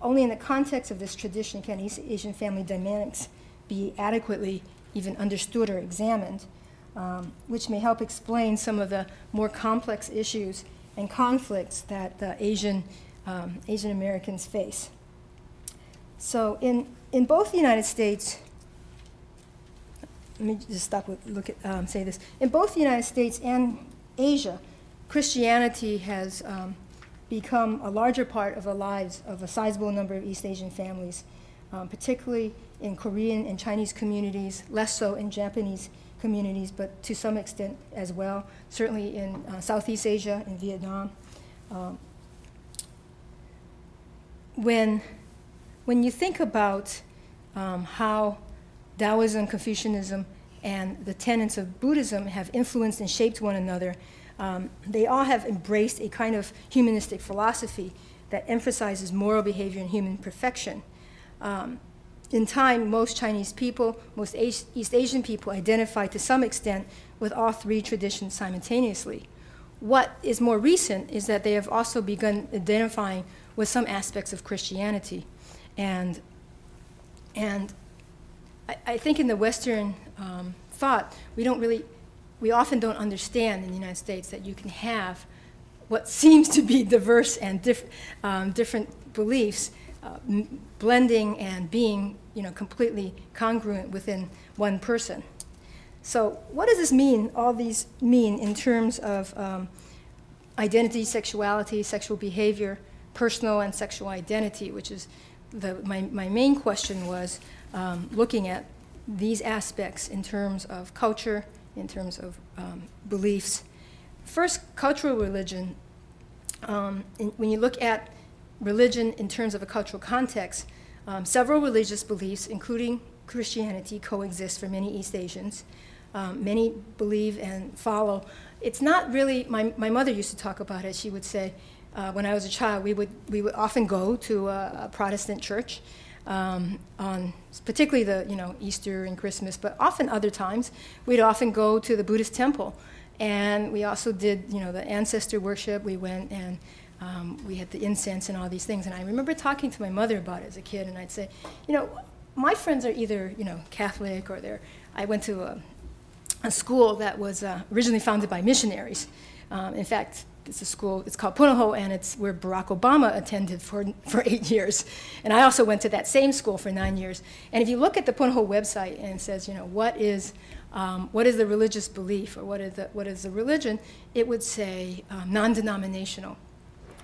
Only in the context of this tradition can East Asian family dynamics be adequately even understood or examined, which may help explain some of the more complex issues and conflicts that the Asian Americans face. So in both the United States, let me just stop with say this. In both the United States and Asia, Christianity has become a larger part of the lives of a sizable number of East Asian families, particularly in Korean and Chinese communities, less so in Japanese communities, but to some extent as well, certainly in Southeast Asia and Vietnam. When you think about how Taoism, Confucianism, and the tenets of Buddhism have influenced and shaped one another, they all have embraced a kind of humanistic philosophy that emphasizes moral behavior and human perfection. In time, most Chinese people, most East Asian people identify to some extent with all three traditions simultaneously, What is more recent is that they have also begun identifying with some aspects of Christianity. And I think in the Western thought, we often don't understand in the United States that you can have what seems to be diverse and different beliefs blending and being, completely congruent within one person. So what does this mean, all these mean in terms of identity, sexuality, sexual behavior, personal and sexual identity, which is my main question was looking at these aspects in terms of culture, in terms of beliefs. First, cultural religion. When you look at religion in terms of a cultural context, several religious beliefs, including Christianity, coexist for many East Asians. Many believe and follow. It's not really, my mother used to talk about it. She would say, when I was a child, we would often go to a Protestant church on particularly the Easter and Christmas, but often other times we'd often go to the Buddhist temple, and we also did the ancestor worship. We went and we had the incense and all these things. And I remember talking to my mother about it as a kid, and I'd say, my friends are either Catholic or they're. I went to a school that was originally founded by missionaries. In fact, it's a school, it's called Punahou, and it's where Barack Obama attended for 8 years. And I also went to that same school for 9 years. And if you look at the Punahou website and it says, what is the religious belief, or what is the religion, it would say non-denominational.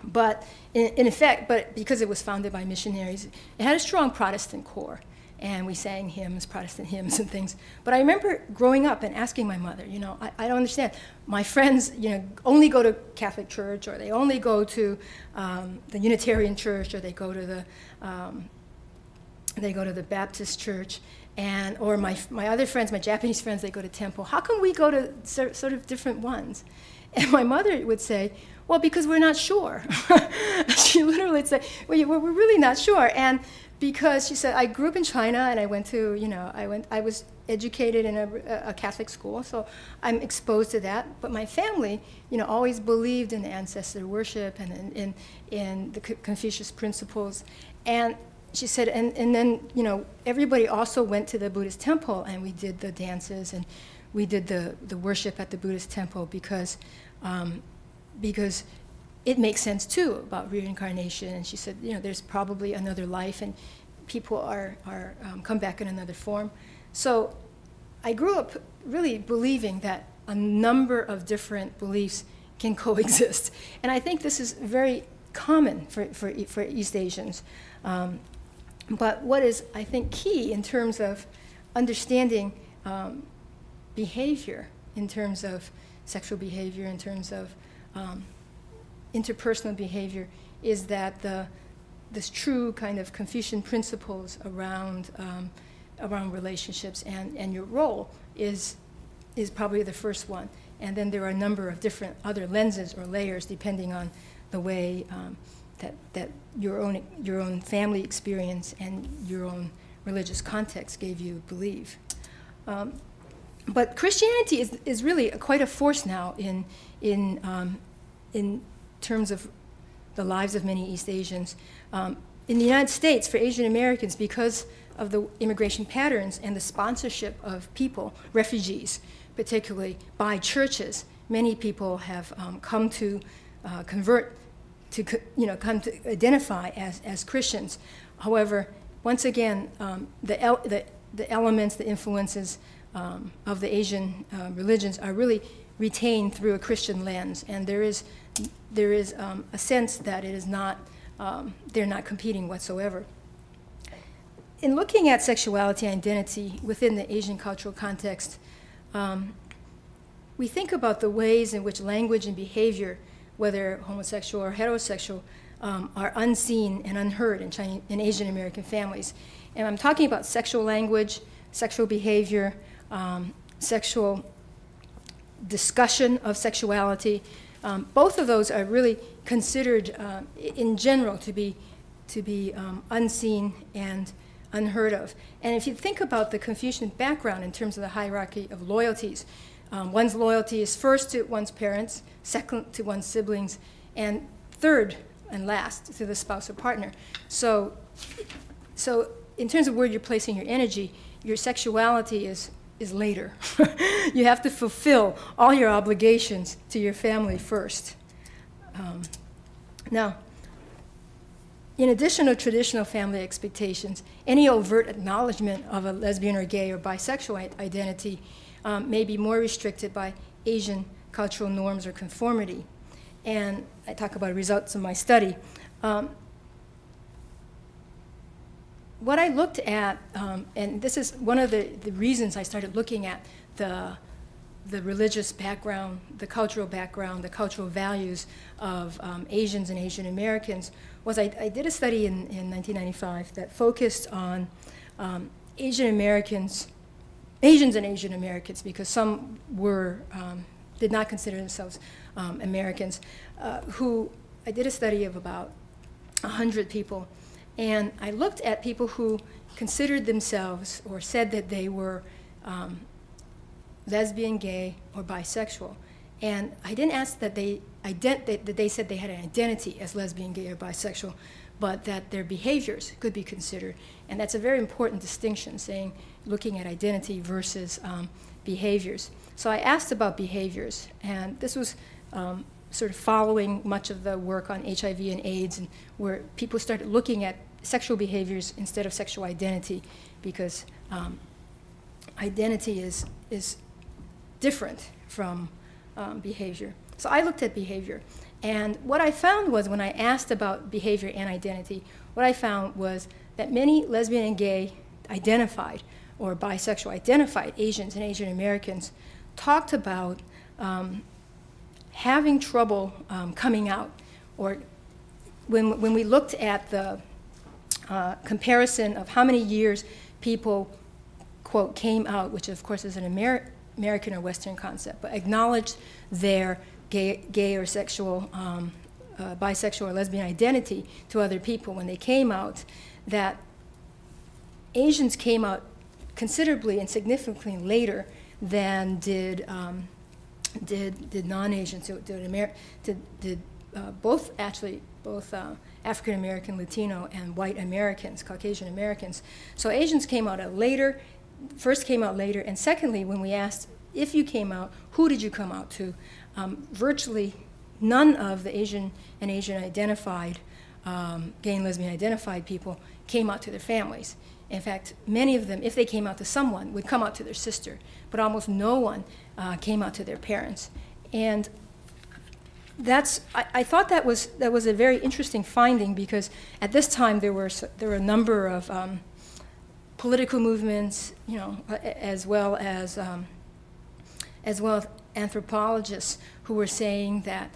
But in effect, but because it was founded by missionaries, it had a strong Protestant core. And we sang hymns, Protestant hymns and things. But I remember growing up and asking my mother, I don't understand. My friends, only go to Catholic church, or they only go to the Unitarian church, or they go to the Baptist church, and or my other friends, my Japanese friends, they go to temple. How come we go to sort of different ones? And my mother would say, well, because we're not sure. She literally would say, well, we're really not sure. And because she said, I grew up in China, and I went to, I was educated in a Catholic school, so I'm exposed to that. But my family, always believed in ancestor worship and in the Confucius principles. And she said, and then, everybody also went to the Buddhist temple, and we did the dances, and we did the worship at the Buddhist temple because it makes sense, too, about reincarnation. And she said, there's probably another life, and people are come back in another form. So I grew up really believing that a number of different beliefs can coexist. And I think this is very common for East Asians. But what is, I think, key in terms of understanding behavior, in terms of sexual behavior, in terms of interpersonal behavior, is that this true kind of Confucian principles around relationships and your role is probably the first one. And then there are a number of different other lenses or layers depending on the way that your own family experience and your own religious context gave you belief. But Christianity is really quite a force now in terms of the lives of many East Asians. In the United States, for Asian Americans, because of the immigration patterns and the sponsorship of people, refugees particularly, by churches, many people have come to convert, to come to identify as Christians. However, once again, the elements, the influences of the Asian religions are really retained through a Christian lens, and there is a sense that it is not, they're not competing whatsoever. In looking at sexuality and identity within the Asian cultural context, we think about the ways in which language and behavior, whether homosexual or heterosexual, are unseen and unheard in Asian American families. And I'm talking about sexual language, sexual behavior, sexual discussion of sexuality. Both of those are really considered, in general, to be unseen and unheard of. And if you think about the Confucian background in terms of the hierarchy of loyalties, One's loyalty is first to one's parents, second to one's siblings, and third and last to the spouse or partner. So in terms of where you're placing your energy, your sexuality is later. You have to fulfill all your obligations to your family first. Now, in addition to traditional family expectations, any overt acknowledgement of a lesbian or gay or bisexual identity may be more restricted by Asian cultural norms or conformity. And I talk about results of my study. What I looked at, and this is one of the reasons I started looking at the religious background, the cultural values of Asians and Asian Americans, was I did a study in 1995 that focused on Asians and Asian Americans, because some were, did not consider themselves Americans, who, I did a study of about 100 people. And I looked at people who considered themselves or said that they were lesbian, gay, or bisexual. And I didn't ask that they said they had an identity as lesbian, gay, or bisexual, but that their behaviors could be considered. And that's a very important distinction, saying, looking at identity versus behaviors. So I asked about behaviors, and this was sort of following much of the work on HIV and AIDS, and where people started looking at sexual behaviors instead of sexual identity, because identity is different from behavior. So I looked at behavior. And what I found was, when I asked about behavior and identity, what I found was that many lesbian and gay identified, or bisexual identified, Asians and Asian Americans talked about having trouble coming out, or when we looked at the comparison of how many years people, quote, came out, which of course is an American or Western concept, but acknowledged their gay or sexual, bisexual or lesbian identity to other people when they came out, that Asians came out considerably and significantly later than did non-Asians, both African American, Latino, and white Americans, Caucasian Americans. So Asians came out later, first came out later, and secondly, when we asked if you came out, who did you come out to, virtually none of the Asian and Asian identified, gay and lesbian identified people came out to their families. In fact, many of them, if they came out to someone, would come out to their sister, but almost no one came out to their parents. And that's, I thought that was a very interesting finding, because at this time there were a number of political movements, you know, as well as anthropologists who were saying that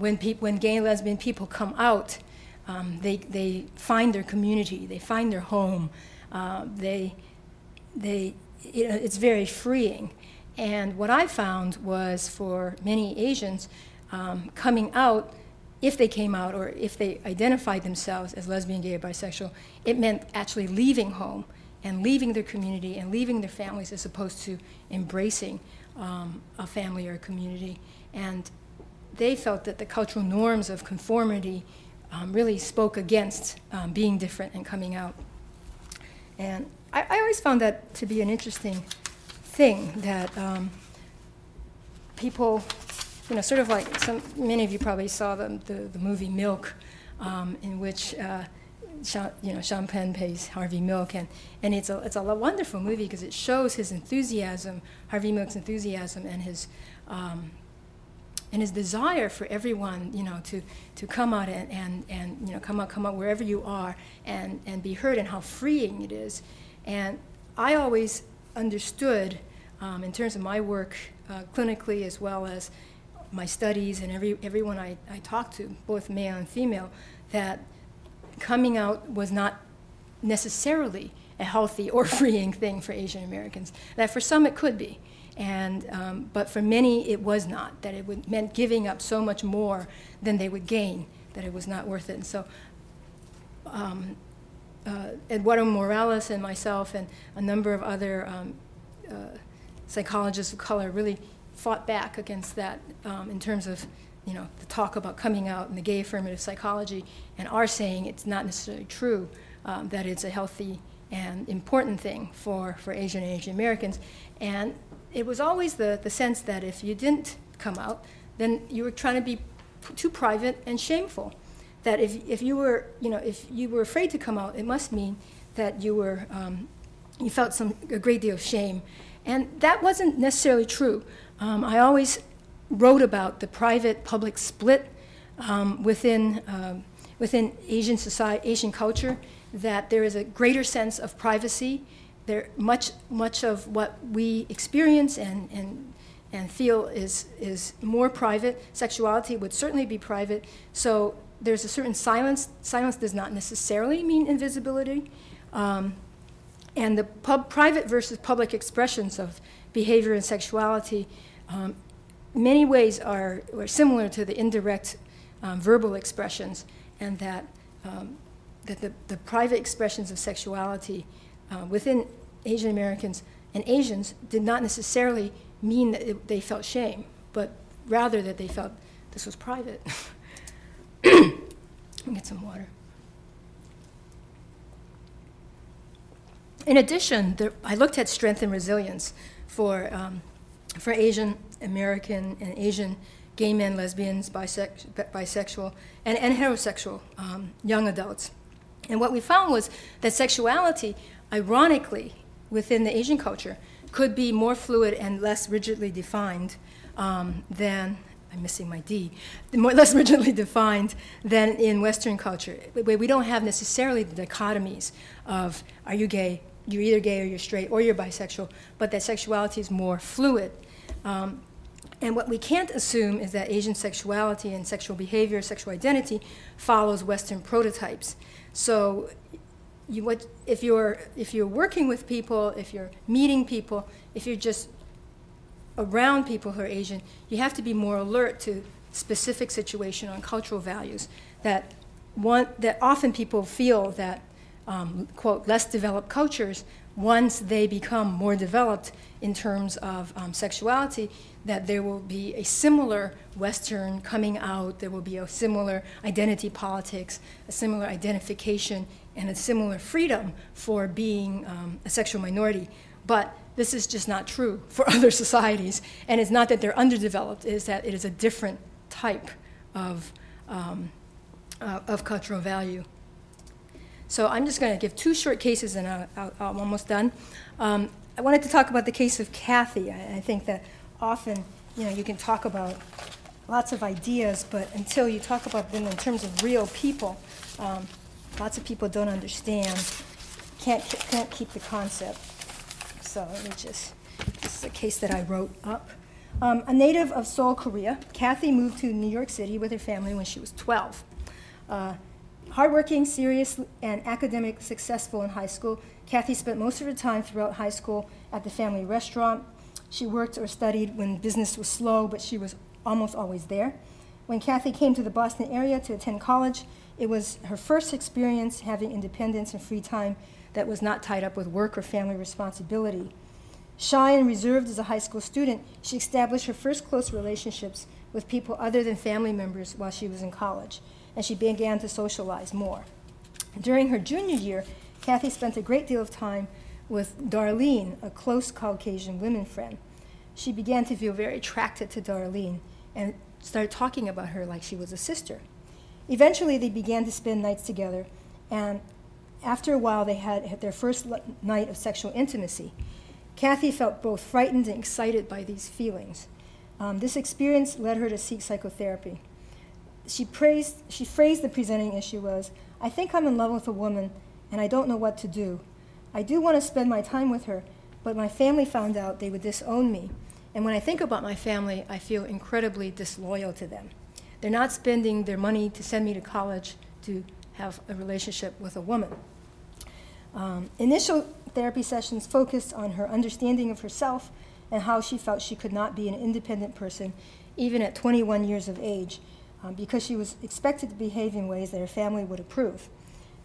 when gay and lesbian people come out, they find their community, they find their home, you know, it's very freeing. And what I found was, for many Asians, coming out, if they came out or if they identified themselves as lesbian, gay, or bisexual, it meant actually leaving home and leaving their community and leaving their families, as opposed to embracing a family or a community. And they felt that the cultural norms of conformity really spoke against being different and coming out. And I always found that to be an interesting thing, that people, you know, sort of like, many of you probably saw the movie Milk, in which Sean Penn plays Harvey Milk, and it's a wonderful movie, because it shows his enthusiasm, Harvey Milk's enthusiasm, and his desire for everyone, you know, to come out and you know, come out wherever you are, and be heard, and how freeing it is. And I always understood, in terms of my work clinically, as well as my studies and everyone I talked to, both male and female, that coming out was not necessarily a healthy or freeing thing for Asian Americans. That for some it could be, and but for many it was not. That it meant giving up so much more than they would gain, that it was not worth it. And so, Eduardo Morales and myself and a number of other psychologists of color really fought back against that in terms of, you know, the talk about coming out and the gay affirmative psychology, and are saying it's not necessarily true, that it's a healthy and important thing for Asian and Asian Americans. And it was always the sense that if you didn't come out, then you were trying to be too private and shameful. That if you were afraid to come out, it must mean that you were you felt a great deal of shame, and that wasn't necessarily true. I always wrote about the private-public split within Asian society, Asian culture. That there is a greater sense of privacy. There much of what we experience and feel is more private. Sexuality would certainly be private. So there's a certain silence. Silence does not necessarily mean invisibility. And the private versus public expressions of behavior and sexuality, many ways are similar to the indirect verbal expressions, and that the private expressions of sexuality within Asian Americans and Asians did not necessarily mean that they felt shame, but rather that they felt this was private. I'll get some water. In addition, I looked at strength and resilience for Asian American and Asian gay men, lesbians, bisexual, and heterosexual young adults. And what we found was that sexuality, ironically, within the Asian culture, could be more fluid and less rigidly defined than less rigidly defined than in Western culture, where we don't have necessarily the dichotomies of are you gay, you're either gay or you're straight or you're bisexual, but that sexuality is more fluid. And what we can't assume is that Asian sexuality and sexual behavior, sexual identity, follows Western prototypes. So if you're working with people, if you're meeting people, if you're just around people who are Asian, you have to be more alert to specific situational and cultural values that often people feel that, quote, less developed cultures, once they become more developed in terms of sexuality, that there will be a similar Western coming out, there will be a similar identity politics, a similar identification, and a similar freedom for being a sexual minority. But this is just not true for other societies. And it's not that they're underdeveloped, it is that it is a different type of cultural value. So I'm just going to give two short cases, and I'm almost done. I wanted to talk about the case of Kathy. I think that often, you know, you can talk about lots of ideas, but until you talk about them in terms of real people, lots of people don't understand, can't keep the concept. So let me this is a case that I wrote up. A native of Seoul, Korea, Kathy moved to New York City with her family when she was 12. Hardworking, serious, and academic successful in high school, Kathy spent most of her time throughout high school at the family restaurant. She worked or studied when business was slow, but she was almost always there. When Kathy came to the Boston area to attend college, it was her first experience having independence and free time that was not tied up with work or family responsibility. Shy and reserved as a high school student, she established her first close relationships with people other than family members while she was in college, and she began to socialize more. During her junior year, Kathy spent a great deal of time with Darlene, a close Caucasian women friend. She began to feel very attracted to Darlene and started talking about her like she was a sister. Eventually, they began to spend nights together, and after a while, they had their first night of sexual intimacy. Kathy felt both frightened and excited by these feelings. This experience led her to seek psychotherapy. She phrased the presenting issue as, "I think I'm in love with a woman, and I don't know what to do. I do want to spend my time with her, but my family found out they would disown me. And when I think about my family, I feel incredibly disloyal to them. They're not spending their money to send me to college to have a relationship with a woman." Initial therapy sessions focused on her understanding of herself and how she felt she could not be an independent person, even at 21 years of age, because she was expected to behave in ways that her family would approve.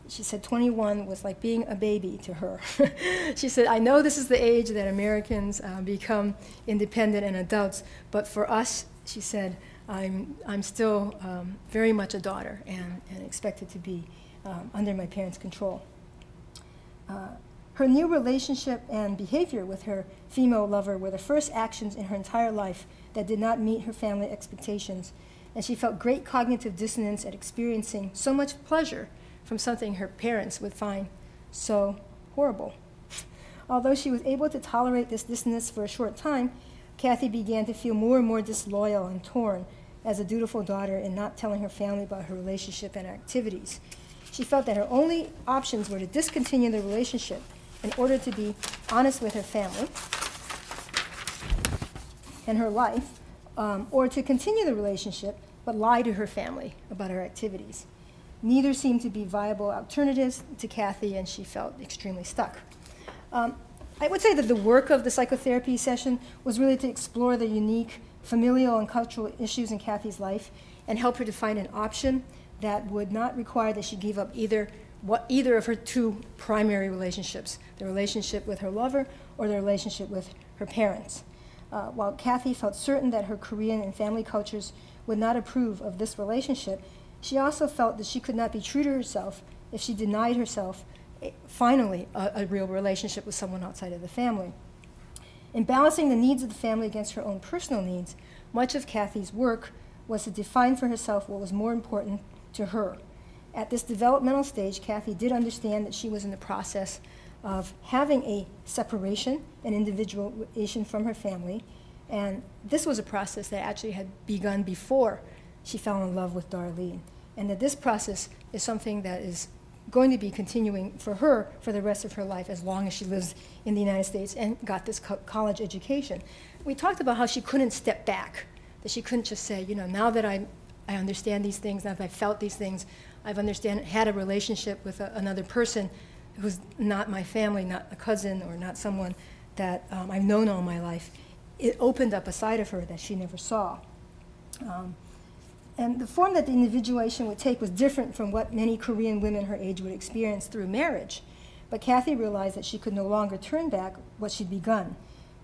she said 21 was like being a baby to her. She said, I know this is the age that Americans become independent and adults, but for us, she said, I'm still very much a daughter and expected to be under my parents' control. Her new relationship and behavior with her female lover were the first actions in her entire life that did not meet her family expectations, and she felt great cognitive dissonance at experiencing so much pleasure from something her parents would find so horrible. Although she was able to tolerate this dissonance for a short time, Kathy began to feel more and more disloyal and torn as a dutiful daughter in not telling her family about her relationship and activities. She felt that her only options were to discontinue the relationship in order to be honest with her family and her life, or to continue the relationship but lie to her family about her activities. Neither seemed to be viable alternatives to Kathy, and she felt extremely stuck. I would say that the work of the psychotherapy session was really to explore the unique familial and cultural issues in Kathy's life and help her to find an option that would not require that she give up either of her two primary relationships, the relationship with her lover or the relationship with her parents. While Kathy felt certain that her Korean and family cultures would not approve of this relationship, she also felt that she could not be true to herself if she denied herself finally a real relationship with someone outside of the family. In balancing the needs of the family against her own personal needs, much of Kathy's work was to define for herself what was more important to her. At this developmental stage, Kathy did understand that she was in the process of having a separation, an individuation from her family, and this was a process that actually had begun before she fell in love with Darlene, and that this process is something that is going to be continuing for her for the rest of her life as long as she lives in the United States and got this college education. We talked about how she couldn't step back, that she couldn't just say, you know, now that I understand these things, now that I've felt these things, I've had a relationship with another person who's not my family, not a cousin or not someone that I've known all my life. It opened up a side of her that she never saw. And the form that the individuation would take was different from what many Korean women her age would experience through marriage. But Kathy realized that she could no longer turn back what she'd begun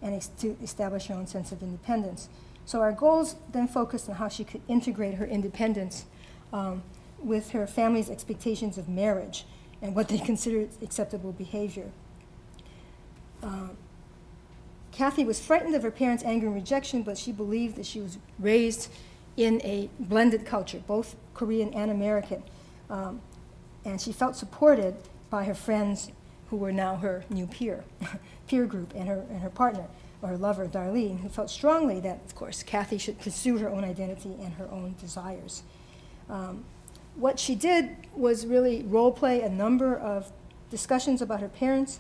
and to establish her own sense of independence. So our goals then focused on how she could integrate her independence with her family's expectations of marriage and what they considered acceptable behavior. Kathy was frightened of her parents' anger and rejection, but she believed that she was raised in a blended culture, both Korean and American. And she felt supported by her friends who were now her new peer group, and her partner, or her lover, Darlene, who felt strongly that, of course, Kathy should pursue her own identity and her own desires. What she did was really role play a number of discussions about her parents.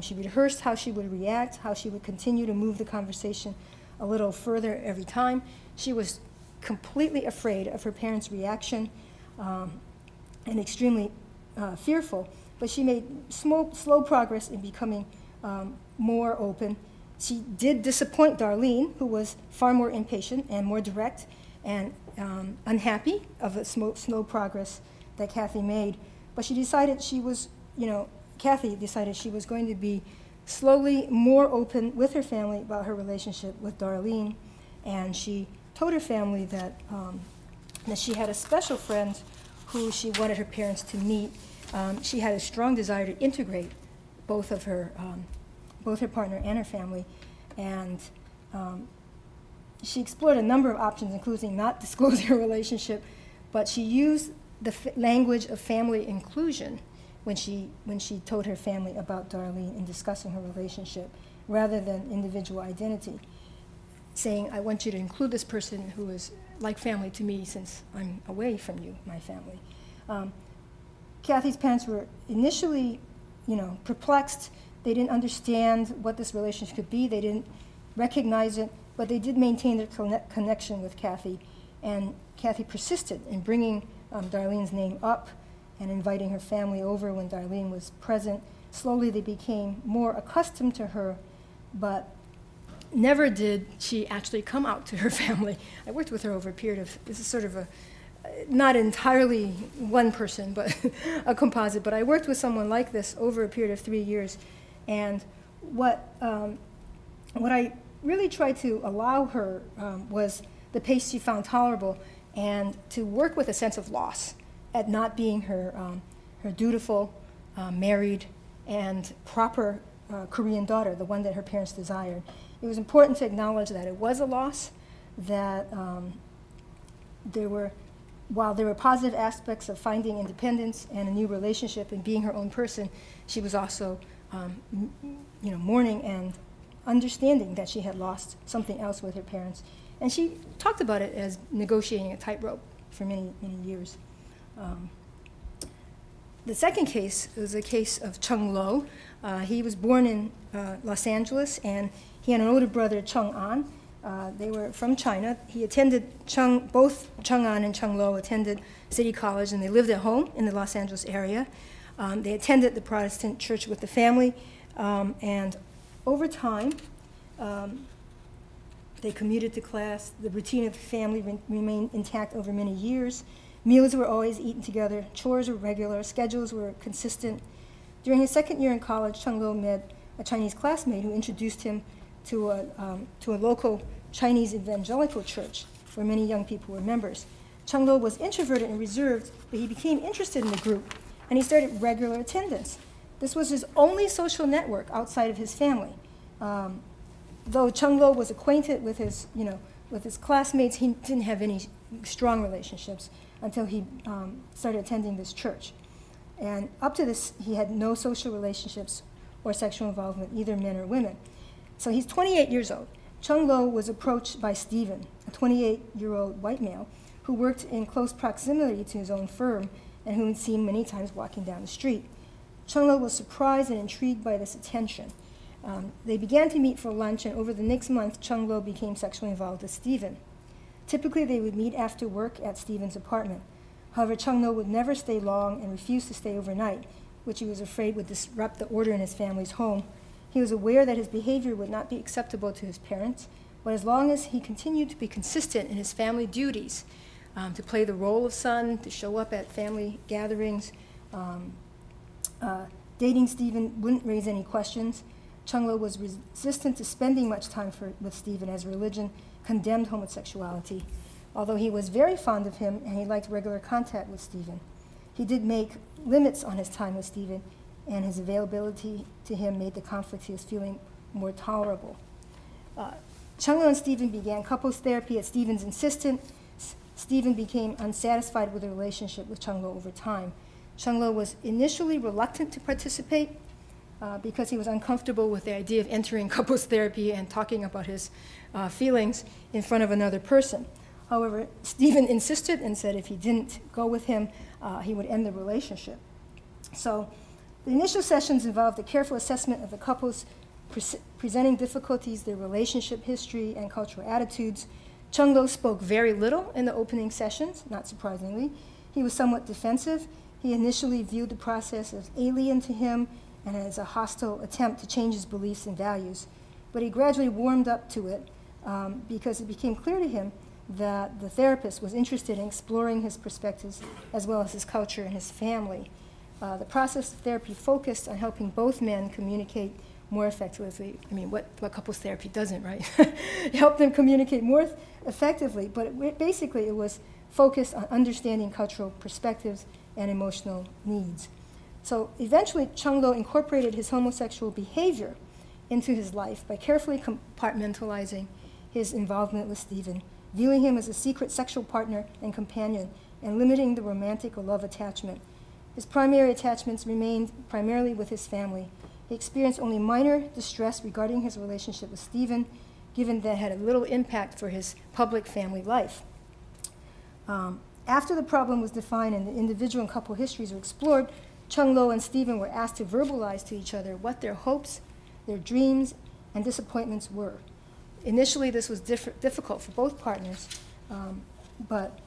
She rehearsed how she would react, how she would continue to move the conversation a little further every time. She was completely afraid of her parents' reaction and extremely fearful, but she made slow progress in becoming more open. She did disappoint Darlene, who was far more impatient and more direct and unhappy of the slow progress that Kathy made, but she decided she was, you know, Kathy decided she was going to be slowly more open with her family about her relationship with Darlene, and she told her family that, that she had a special friend who she wanted her parents to meet. She had a strong desire to integrate both her partner and her family, and she explored a number of options, including not disclosing her relationship, but she used the language of family inclusion when she told her family about Darlene in discussing her relationship, rather than individual identity, saying, I want you to include this person who is like family to me since I'm away from you, my family. Kathy's parents were initially, you know, perplexed. They didn't understand what this relationship could be. They didn't recognize it, but they did maintain their connection with Kathy. And Kathy persisted in bringing Darlene's name up and inviting her family over when Darlene was present. Slowly they became more accustomed to her, but never did she actually come out to her family. I worked with her over a period of, this is sort of a, not entirely one person, but a composite, but I worked with someone like this over a period of 3 years. And what I really tried to allow her was the pace she found tolerable, and to work with a sense of loss at not being her, her dutiful, married, and proper Korean daughter, the one that her parents desired. It was important to acknowledge that it was a loss, that while there were positive aspects of finding independence and a new relationship and being her own person, she was also mourning and understanding that she had lost something else with her parents. And she talked about it as negotiating a tightrope for many, many years. The second case was a case of Chung Lo. He was born in Los Angeles, and he had an older brother, Chung An. They were from China. He attended both Chung An and Chung Lo attended City College, and they lived at home in the Los Angeles area. They attended the Protestant church with the family, and over time, they commuted to class. The routine of the family remained intact over many years. Meals were always eaten together. Chores were regular. Schedules were consistent. During his second year in college, Chung Lo met a Chinese classmate who introduced him to a local Chinese evangelical church where many young people were members. Chung Lo was introverted and reserved, but he became interested in the group, and he started regular attendance. This was his only social network outside of his family. Though Chung Lo was acquainted with his, with his classmates, he didn't have any strong relationships until he started attending this church. And up to this, he had no social relationships or sexual involvement, either men or women. So he's 28 years old. Chung Lo was approached by Stephen, a 28-year-old white male who worked in close proximity to his own firm and who had seen many times walking down the street. Chung Lo was surprised and intrigued by this attention. They began to meet for lunch, and over the next month, Chung Lo became sexually involved with Stephen. Typically, they would meet after work at Stephen's apartment. However, Chung Lo would never stay long and refused to stay overnight, which he was afraid would disrupt the order in his family's home. He was aware that his behavior would not be acceptable to his parents, but as long as he continued to be consistent in his family duties, to play the role of son, to show up at family gatherings, dating Stephen wouldn't raise any questions. Chung Lo was resistant to spending much time with Stephen, as religion condemned homosexuality, although he was very fond of him and he liked regular contact with Stephen. He did make limits on his time with Stephen, and his availability to him made the conflict he was feeling more tolerable. Chung Lo and Stephen began couples therapy at Stephen's insistence. Stephen became unsatisfied with the relationship with Chung Lo over time. Chung Lo was initially reluctant to participate because he was uncomfortable with the idea of entering couples therapy and talking about his feelings in front of another person. However, Stephen insisted and said if he didn't go with him, he would end the relationship. So the initial sessions involved a careful assessment of the couples presenting difficulties, their relationship history, and cultural attitudes. Chung Lo spoke very little in the opening sessions, not surprisingly. He was somewhat defensive. He initially viewed the process as alien to him and as a hostile attempt to change his beliefs and values. But he gradually warmed up to it because it became clear to him that the therapist was interested in exploring his perspectives as well as his culture and his family. The process of therapy focused on helping both men communicate more effectively. I mean, what couples therapy doesn't, right? Help them communicate more effectively, but basically it was focused on understanding cultural perspectives and emotional needs. So eventually, Chung Lo incorporated his homosexual behavior into his life by carefully compartmentalizing his involvement with Stephen, viewing him as a secret sexual partner and companion, and limiting the romantic or love attachment. His primary attachments remained primarily with his family. He experienced only minor distress regarding his relationship with Stephen, given that it had a little impact for his public family life. After the problem was defined and the individual and couple histories were explored, Chung Lo and Stephen were asked to verbalize to each other what their hopes, their dreams, and disappointments were. Initially, this was difficult for both partners, but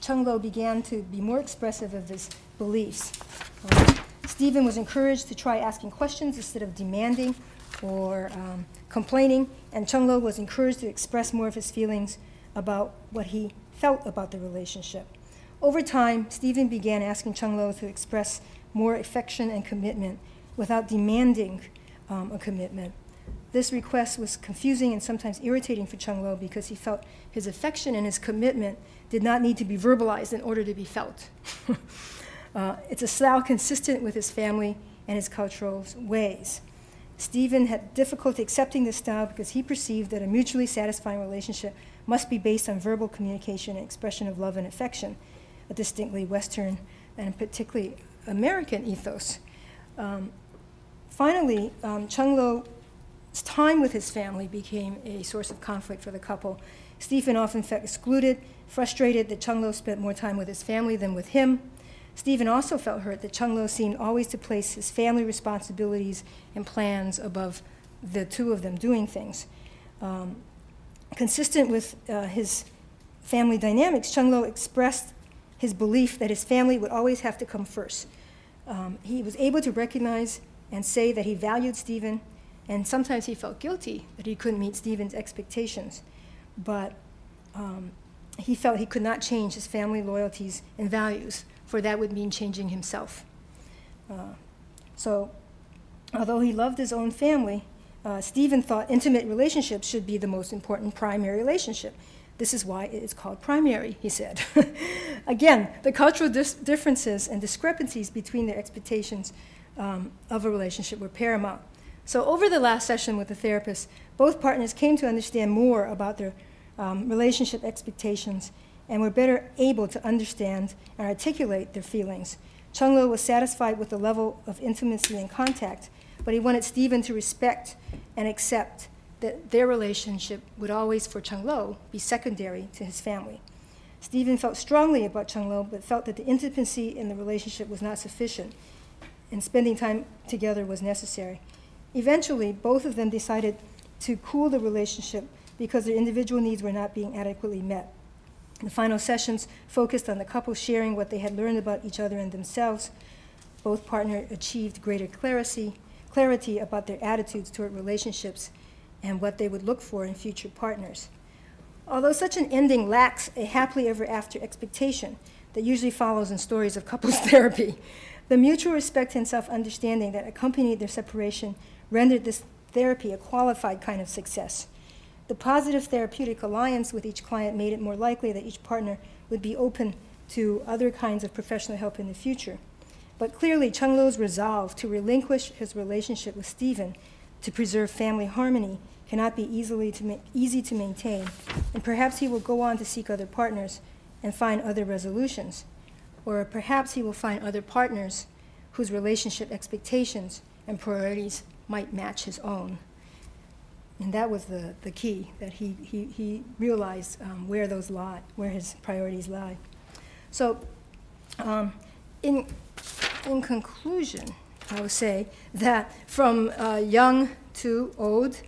Chung Lo began to be more expressive of his beliefs. Stephen was encouraged to try asking questions instead of demanding or complaining, and Chung Lo was encouraged to express more of his feelings about what he felt about the relationship. Over time, Stephen began asking Chung Lo to express more affection and commitment without demanding a commitment. This request was confusing and sometimes irritating for Chung Lo because he felt his affection and his commitment did not need to be verbalized in order to be felt. It's a style consistent with his family and his cultural ways. Stephen had difficulty accepting this style because he perceived that a mutually satisfying relationship must be based on verbal communication and expression of love and affection, a distinctly Western and particularly American ethos. Finally, Chung Lo's time with his family became a source of conflict for the couple. Stephen often felt excluded, frustrated that Chung Lo spent more time with his family than with him. Stephen also felt hurt that Chung Lo seemed always to place his family responsibilities and plans above the two of them doing things. Consistent with his family dynamics, Chung Lo expressed his belief that his family would always have to come first. He was able to recognize and say that he valued Stephen, and sometimes he felt guilty that he couldn't meet Stephen's expectations, but he felt he could not change his family loyalties and values, for that would mean changing himself. So although he loved his own family, Stephen thought intimate relationships should be the most important primary relationship. This is why it is called primary, he said. Again, the cultural differences and discrepancies between their expectations of a relationship were paramount. So over the last session with the therapist, both partners came to understand more about their relationship expectations and were better able to understand and articulate their feelings. Chung Lo was satisfied with the level of intimacy and contact, but he wanted Stephen to respect and accept that their relationship would always, for Chung Lo, be secondary to his family. Stephen felt strongly about Chung Lo, but felt that the intimacy in the relationship was not sufficient, and spending time together was necessary. Eventually, both of them decided to cool the relationship because their individual needs were not being adequately met. The final sessions focused on the couple sharing what they had learned about each other and themselves. Both partners achieved greater clarity about their attitudes toward relationships and what they would look for in future partners. Although such an ending lacks a happily ever after expectation that usually follows in stories of couples therapy, the mutual respect and self-understanding that accompanied their separation rendered this therapy a qualified kind of success. The positive therapeutic alliance with each client made it more likely that each partner would be open to other kinds of professional help in the future. But clearly, Chung Lo's resolve to relinquish his relationship with Stephen to preserve family harmony cannot be easy to maintain, and perhaps he will go on to seek other partners and find other resolutions, or perhaps he will find other partners whose relationship expectations and priorities might match his own. And that was the key, that he realized where his priorities lie. So in conclusion, I would say that from young to old,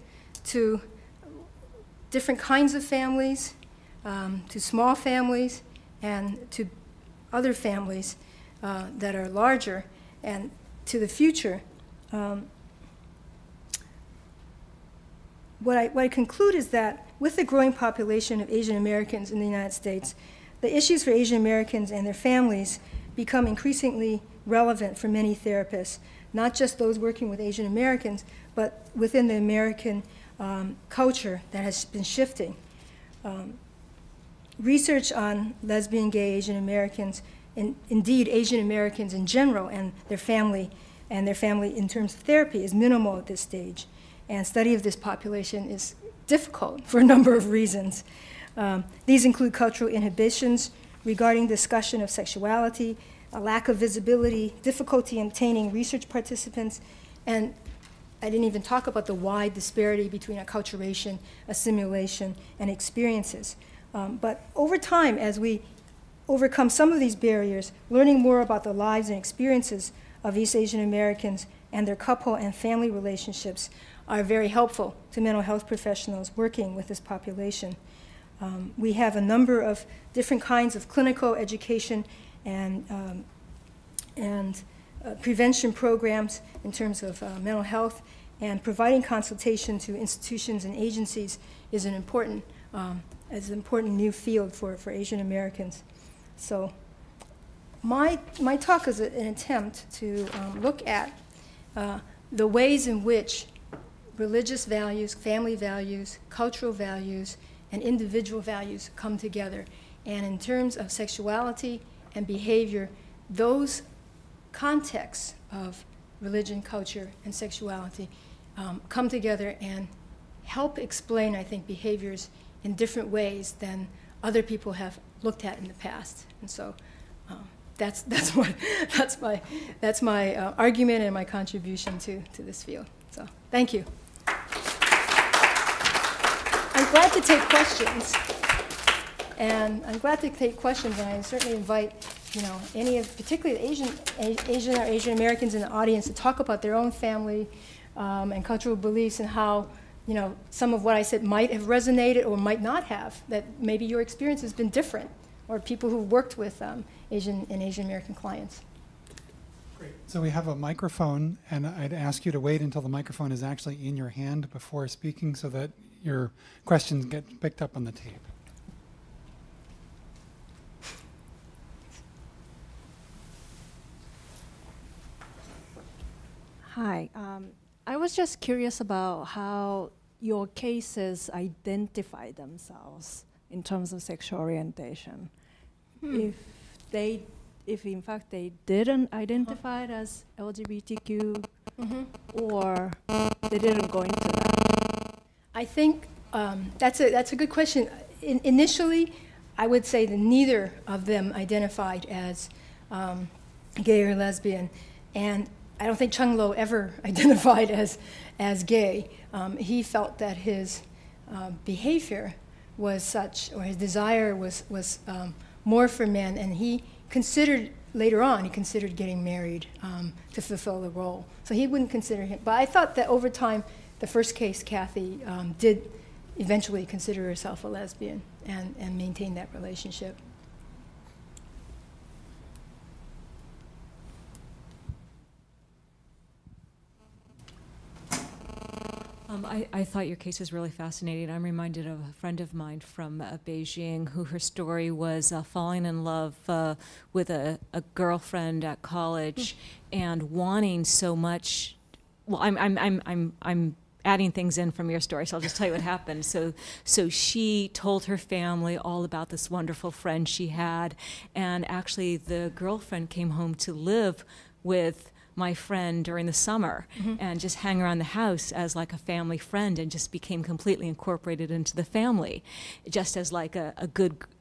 to different kinds of families, to small families, and to other families that are larger, and to the future, what I conclude is that with the growing population of Asian Americans in the United States, the issues for Asian Americans and their families become increasingly relevant for many therapists, not just those working with Asian Americans, but within the American culture that has been shifting. Research on lesbian, gay Asian Americans, and indeed Asian Americans in general and their family in terms of therapy is minimal at this stage. And study of this population is difficult for a number of reasons. These include cultural inhibitions regarding discussion of sexuality, a lack of visibility, difficulty in obtaining research participants, and I didn't even talk about the wide disparity between acculturation, assimilation, and experiences. But over time, as we overcome some of these barriers, learning more about the lives and experiences of East Asian Americans and their couple and family relationships are very helpful to mental health professionals working with this population. We have a number of different kinds of clinical education and prevention programs in terms of mental health, and providing consultation to institutions and agencies is an important as an important new field for Asian Americans. So my talk is an attempt to look at the ways in which religious values, family values, cultural values, and individual values come together. And in terms of sexuality and behavior, those contexts of religion, culture, and sexuality come together and help explain, I think, behaviors in different ways than other people have looked at in the past. And so that's my argument and my contribution to this field. So thank you. I'm glad to take questions. And I'm glad to take questions, and I certainly invite, you know, any of, particularly the Asian or Asian Americans in the audience to talk about their own family and cultural beliefs and how, you know, some of what I said might have resonated or might not have, that maybe your experience has been different, or people who've worked with Asian and Asian American clients. Great. So we have a microphone, and I'd ask you to wait until the microphone is actually in your hand before speaking so that your questions get picked up on the tape. Hi. I was just curious about how your cases identify themselves in terms of sexual orientation. If in fact they didn't identify as LGBTQ, or they didn't go into that. I think that's a good question. Initially, I would say that neither of them identified as gay or lesbian, and I don't think Chung Lo ever identified as gay. He felt that his behavior was such, or his desire was more for men, and he considered, later on, he considered getting married to fulfill the role. So he wouldn't consider him. But I thought that over time, the first case, Kathy, did eventually consider herself a lesbian and maintain that relationship. I thought your case was really fascinating. I'm reminded of a friend of mine from Beijing who her story was falling in love with a girlfriend at college and wanting so much. Well, I'm adding things in from your story, so I'll just tell you what happened. So she told her family all about this wonderful friend she had, and actually the girlfriend came home to live with my friend during the summer and just hang around the house as like a family friend, and just became completely incorporated into the family, just as like a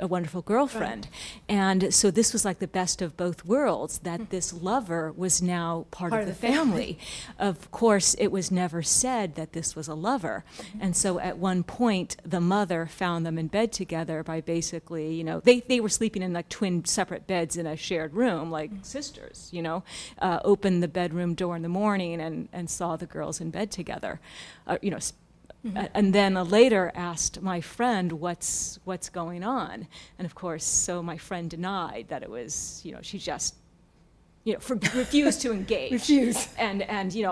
wonderful girlfriend. And so this was like the best of both worlds, that this lover was now part of the family. Of course, it was never said that this was a lover. And so at one point, the mother found them in bed together by basically, you know, they were sleeping in like twin separate beds in a shared room, like sisters, you know, opened the bedroom door in the morning and saw the girls in bed together, you know. And then later asked my friend, "What's going on?" And of course, so my friend denied that it was, you know, she just, you know, refused to engage, and you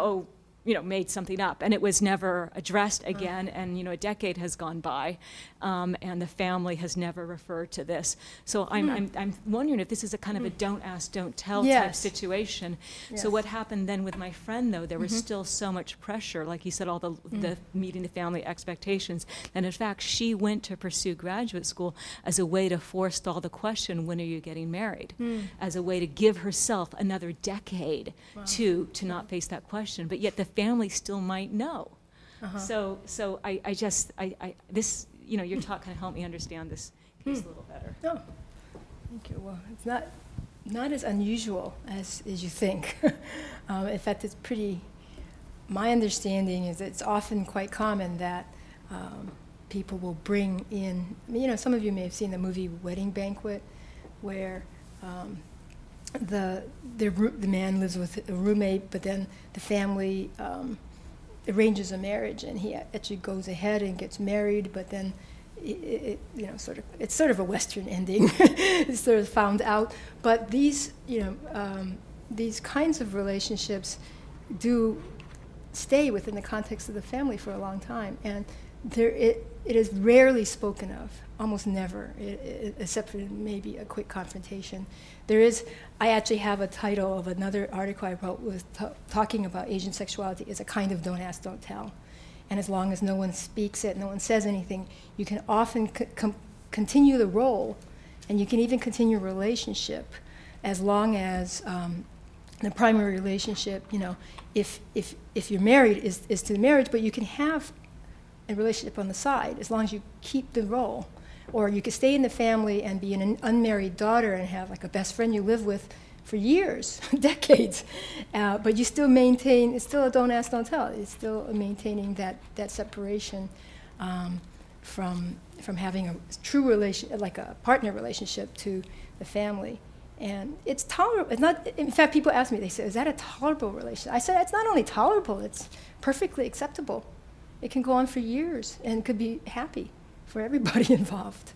know, made something up, and it was never addressed again. And you know, a decade has gone by, and the family has never referred to this. So I'm wondering if this is a kind of a don't ask, don't tell type situation. Yes. So what happened then with my friend, though? There was still so much pressure, like you said, all the meeting the family expectations. And in fact, she went to pursue graduate school as a way to forestall the question, when are you getting married? As a way to give herself another decade to not face that question. But yet the family still might know. So I just this, you know, your talk kind of helped me understand this case a little better. Oh, thank you. Well, it's not as unusual as you think. In fact, it's pretty. My understanding is it's often quite common that people will bring in. You know, some of you may have seen the movie Wedding Banquet, where the man lives with a roommate, but then the family arranges a marriage, and he actually goes ahead and gets married, but then it you know, sort of, it's sort of a Western ending. It's sort of found out. But these, you know, these kinds of relationships do stay within the context of the family for a long time, and it is rarely spoken of, almost never, except for maybe a quick confrontation. There is, I actually have a title of another article I wrote was talking about Asian sexuality as a kind of don't ask, don't tell. And as long as no one speaks it, no one says anything, you can often continue the role, and you can even continue a relationship as long as the primary relationship, you know, if you're married, is to the marriage, but you can have a relationship on the side as long as you keep the role. Or you could stay in the family and be an unmarried daughter and have like a best friend you live with for years, decades, but you still maintain, it's still a don't ask, don't tell. It's still maintaining that separation from having a true relation, like a partner relationship to the family. And it's tolerable, it's not, in fact, people ask me, they say, is that a tolerable relationship? I said, it's not only tolerable, it's perfectly acceptable. It can go on for years and could be happy for everybody involved.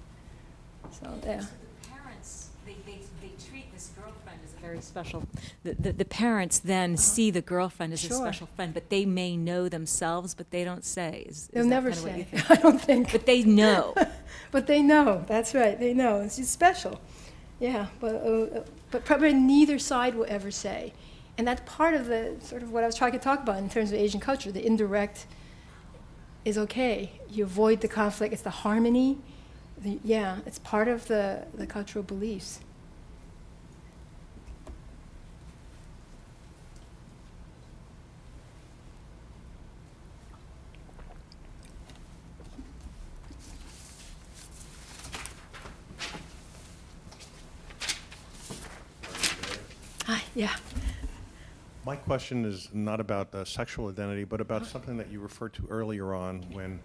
So, yeah. So the parents, they treat this girlfriend as a very special, the parents then see the girlfriend as a special friend, but they may know themselves, but they don't say. They'll never say, I don't think. But they know. But they know, that's right, they know, it's special. Yeah, but probably neither side will ever say. And that's part of the, sort of what I was trying to talk about in terms of Asian culture, the indirect is okay. You avoid the conflict, it's the harmony. Yeah, it's part of the cultural beliefs. Hi, yeah. My question is not about sexual identity, but about something that you referred to earlier on when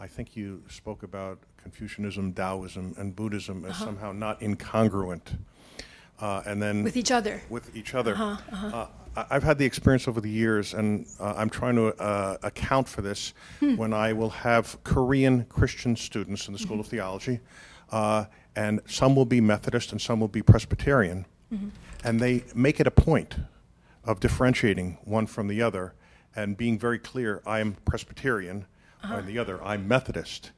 I think you spoke about Confucianism, Taoism, and Buddhism as somehow not incongruent. And then with each other. With each other. I've had the experience over the years, and I'm trying to account for this when I will have Korean Christian students in the School of Theology, and some will be Methodist and some will be Presbyterian, and they make it a point of differentiating one from the other and being very clear, I am Presbyterian, and the other, I'm Methodist.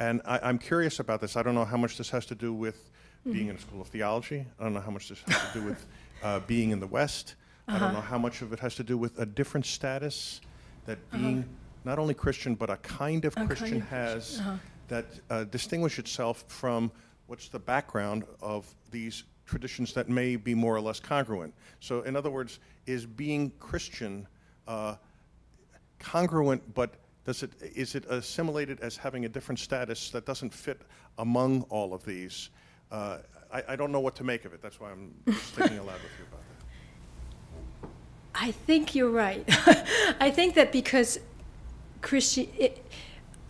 And I'm curious about this. I don't know how much this has to do with being in a school of theology. I don't know how much this has to do with being in the West. I don't know how much of it has to do with a different status that being not only Christian, but a kind of Christian has that distinguish itself from what's the background of these traditions that may be more or less congruent. So in other words, is being Christian congruent, but is it assimilated as having a different status that doesn't fit among all of these? I don't know what to make of it. That's why I'm just thinking aloud with you about that. I think you're right. I think that because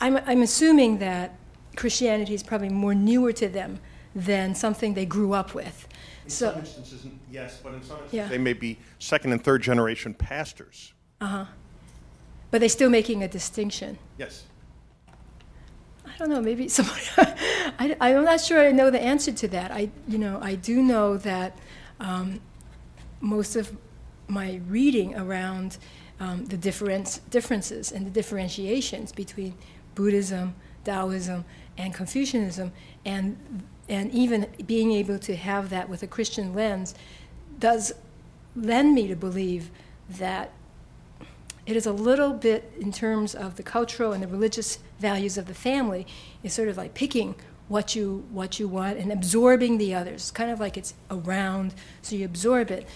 I'm assuming that Christianity is probably more newer to them than something they grew up with. In some instances, yes, but in some instances they may be second and third generation pastors. But they're still making a distinction. Yes. I don't know, maybe somebody, I'm not sure I know the answer to that. I do know that most of my reading around the differences and the differentiations between Buddhism, Taoism, and Confucianism, and even being able to have that with a Christian lens does lend me to believe that it is a little bit, in terms of the cultural and the religious values of the family, is sort of like picking what you want and absorbing the others, kind of like it's around, so you absorb it.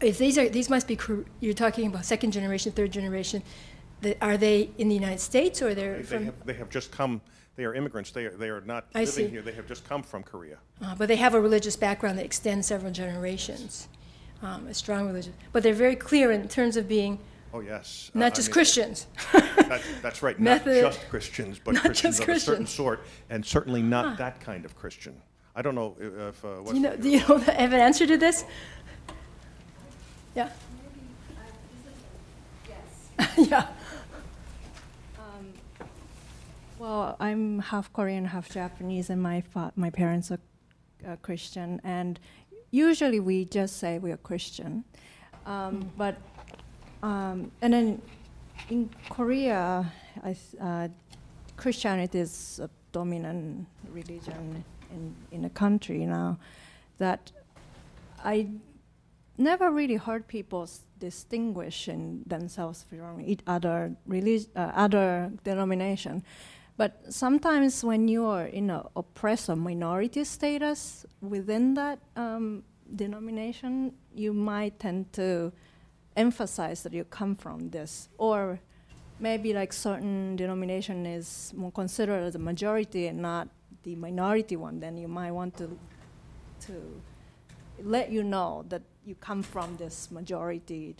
If these must be, you're talking about second generation, third generation. Are they in the United States, or they're they have just come? They are immigrants. They are not living here. They have just come from Korea. But they have a religious background that extends several generations, a strong religion. But they're very clear in terms of being. Oh yes. Not just Christians. That's right. Not just Christians, but Christians of a certain sort, and certainly not that kind of Christian. I don't know if. Do you know that I have an answer to this? Yeah. Maybe, yes. Yeah. Well, I'm half Korean, half Japanese, and my parents are Christian. And usually we just say we are Christian, but and then In Korea, Christianity is a dominant religion in the country now. That I never really heard people distinguishing themselves from other other denomination. But sometimes when you are in an oppressor minority status within that denomination, you might tend to emphasize that you come from this. Or maybe like certain denomination is more considered as a majority and not the minority one, then you might want to let you know that you come from this majority,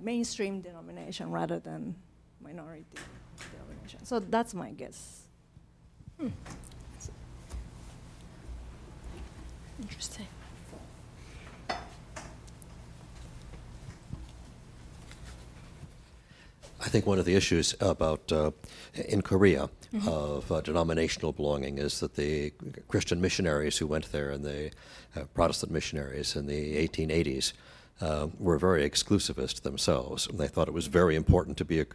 mainstream denomination rather than minority denomination. So that's my guess. Hmm. Interesting. I think one of the issues about in Korea mm-hmm. of denominational belonging is that the Christian missionaries who went there and the Protestant missionaries in the 1880s were very exclusivist themselves. And they thought it was very important to be a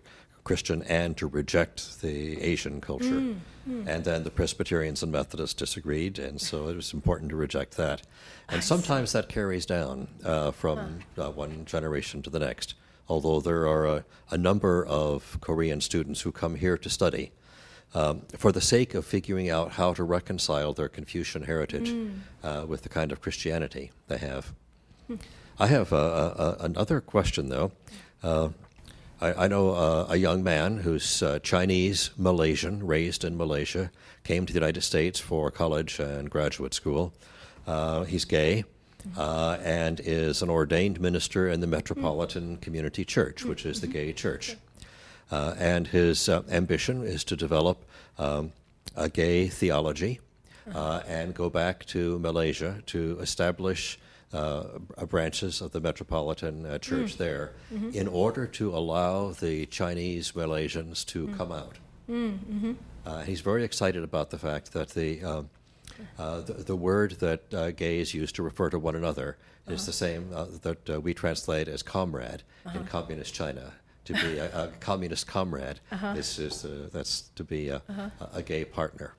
Christian and to reject the Asian culture. Mm, mm. And then the Presbyterians and Methodists disagreed, and so it was important to reject that. And sometimes that carries down from one generation to the next, although there are a number of Korean students who come here to study for the sake of figuring out how to reconcile their Confucian heritage with the kind of Christianity they have. Mm. I have another question, though. I know a young man who's Chinese, Malaysian, raised in Malaysia, came to the United States for college and graduate school. He's gay and is an ordained minister in the Metropolitan Community Church, which is the gay church. And his ambition is to develop a gay theology and go back to Malaysia to establish branches of the Metropolitan Church there in order to allow the Chinese Malaysians to come out. He's very excited about the fact that the word that gays use to refer to one another is the same that we translate as comrade in communist China. To be a communist comrade that's to be a gay partner.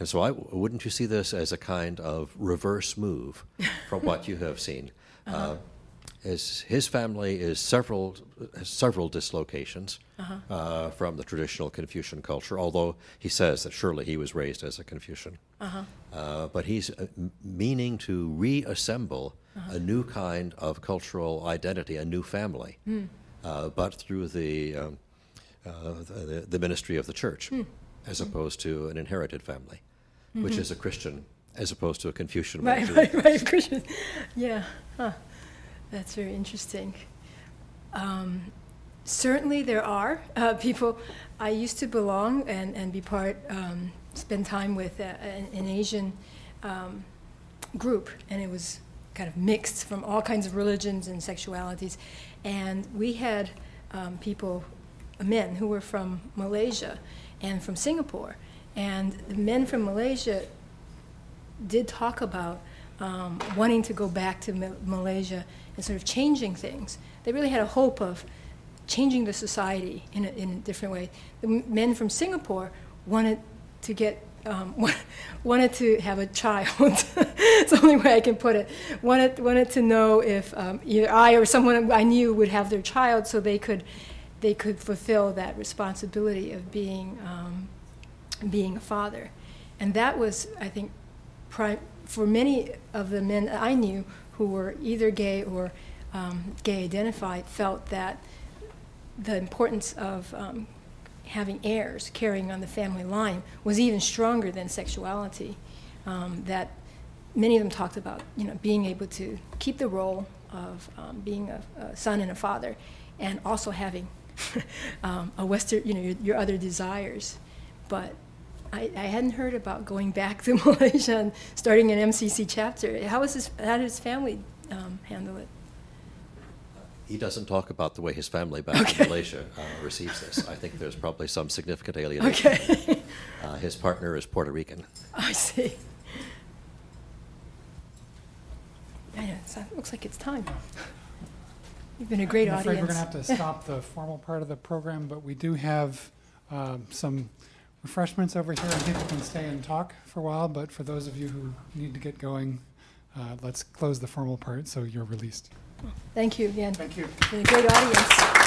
And so wouldn't you see this as a kind of reverse move from what you have seen? His family is several dislocations from the traditional Confucian culture, although he says that surely he was raised as a Confucian. But he's meaning to reassemble a new kind of cultural identity, a new family, but through the ministry of the church. As opposed to an inherited family, which is a Christian, as opposed to a Confucian. Right, Christian. Yeah, that's very interesting. Certainly there are people I used to belong and be part, spend time with an Asian group, and it was kind of mixed from all kinds of religions and sexualities. And we had people, men who were from Malaysia and from Singapore, and the men from Malaysia did talk about wanting to go back to Malaysia and sort of changing things. They really had a hope of changing the society in a different way. The men from Singapore wanted to get, wanted to have a child. It's the only way I can put it. Wanted to know if either I or someone I knew would have their child so they could fulfill that responsibility of being, being a father. And that was, I think, for many of the men I knew who were either gay or gay identified, felt that the importance of having heirs, carrying on the family line, was even stronger than sexuality. That many of them talked about, you know, being able to keep the role of being a son and a father, and also having a Western, you know, your other desires. But I hadn't heard about going back to Malaysia and starting an MCC chapter. How did his family handle it? He doesn't talk about the way his family back in Malaysia receives this. I think there's probably some significant alienation. His partner is Puerto Rican. I see. I know, it looks like it's time. You've been a great audience. I'm afraid we're going to have to stop the formal part of the program, but we do have some refreshments over here, and people can stay and talk for a while, but for those of you who need to get going, let's close the formal part so you're released. Thank you again. Thank you. You've been a great audience.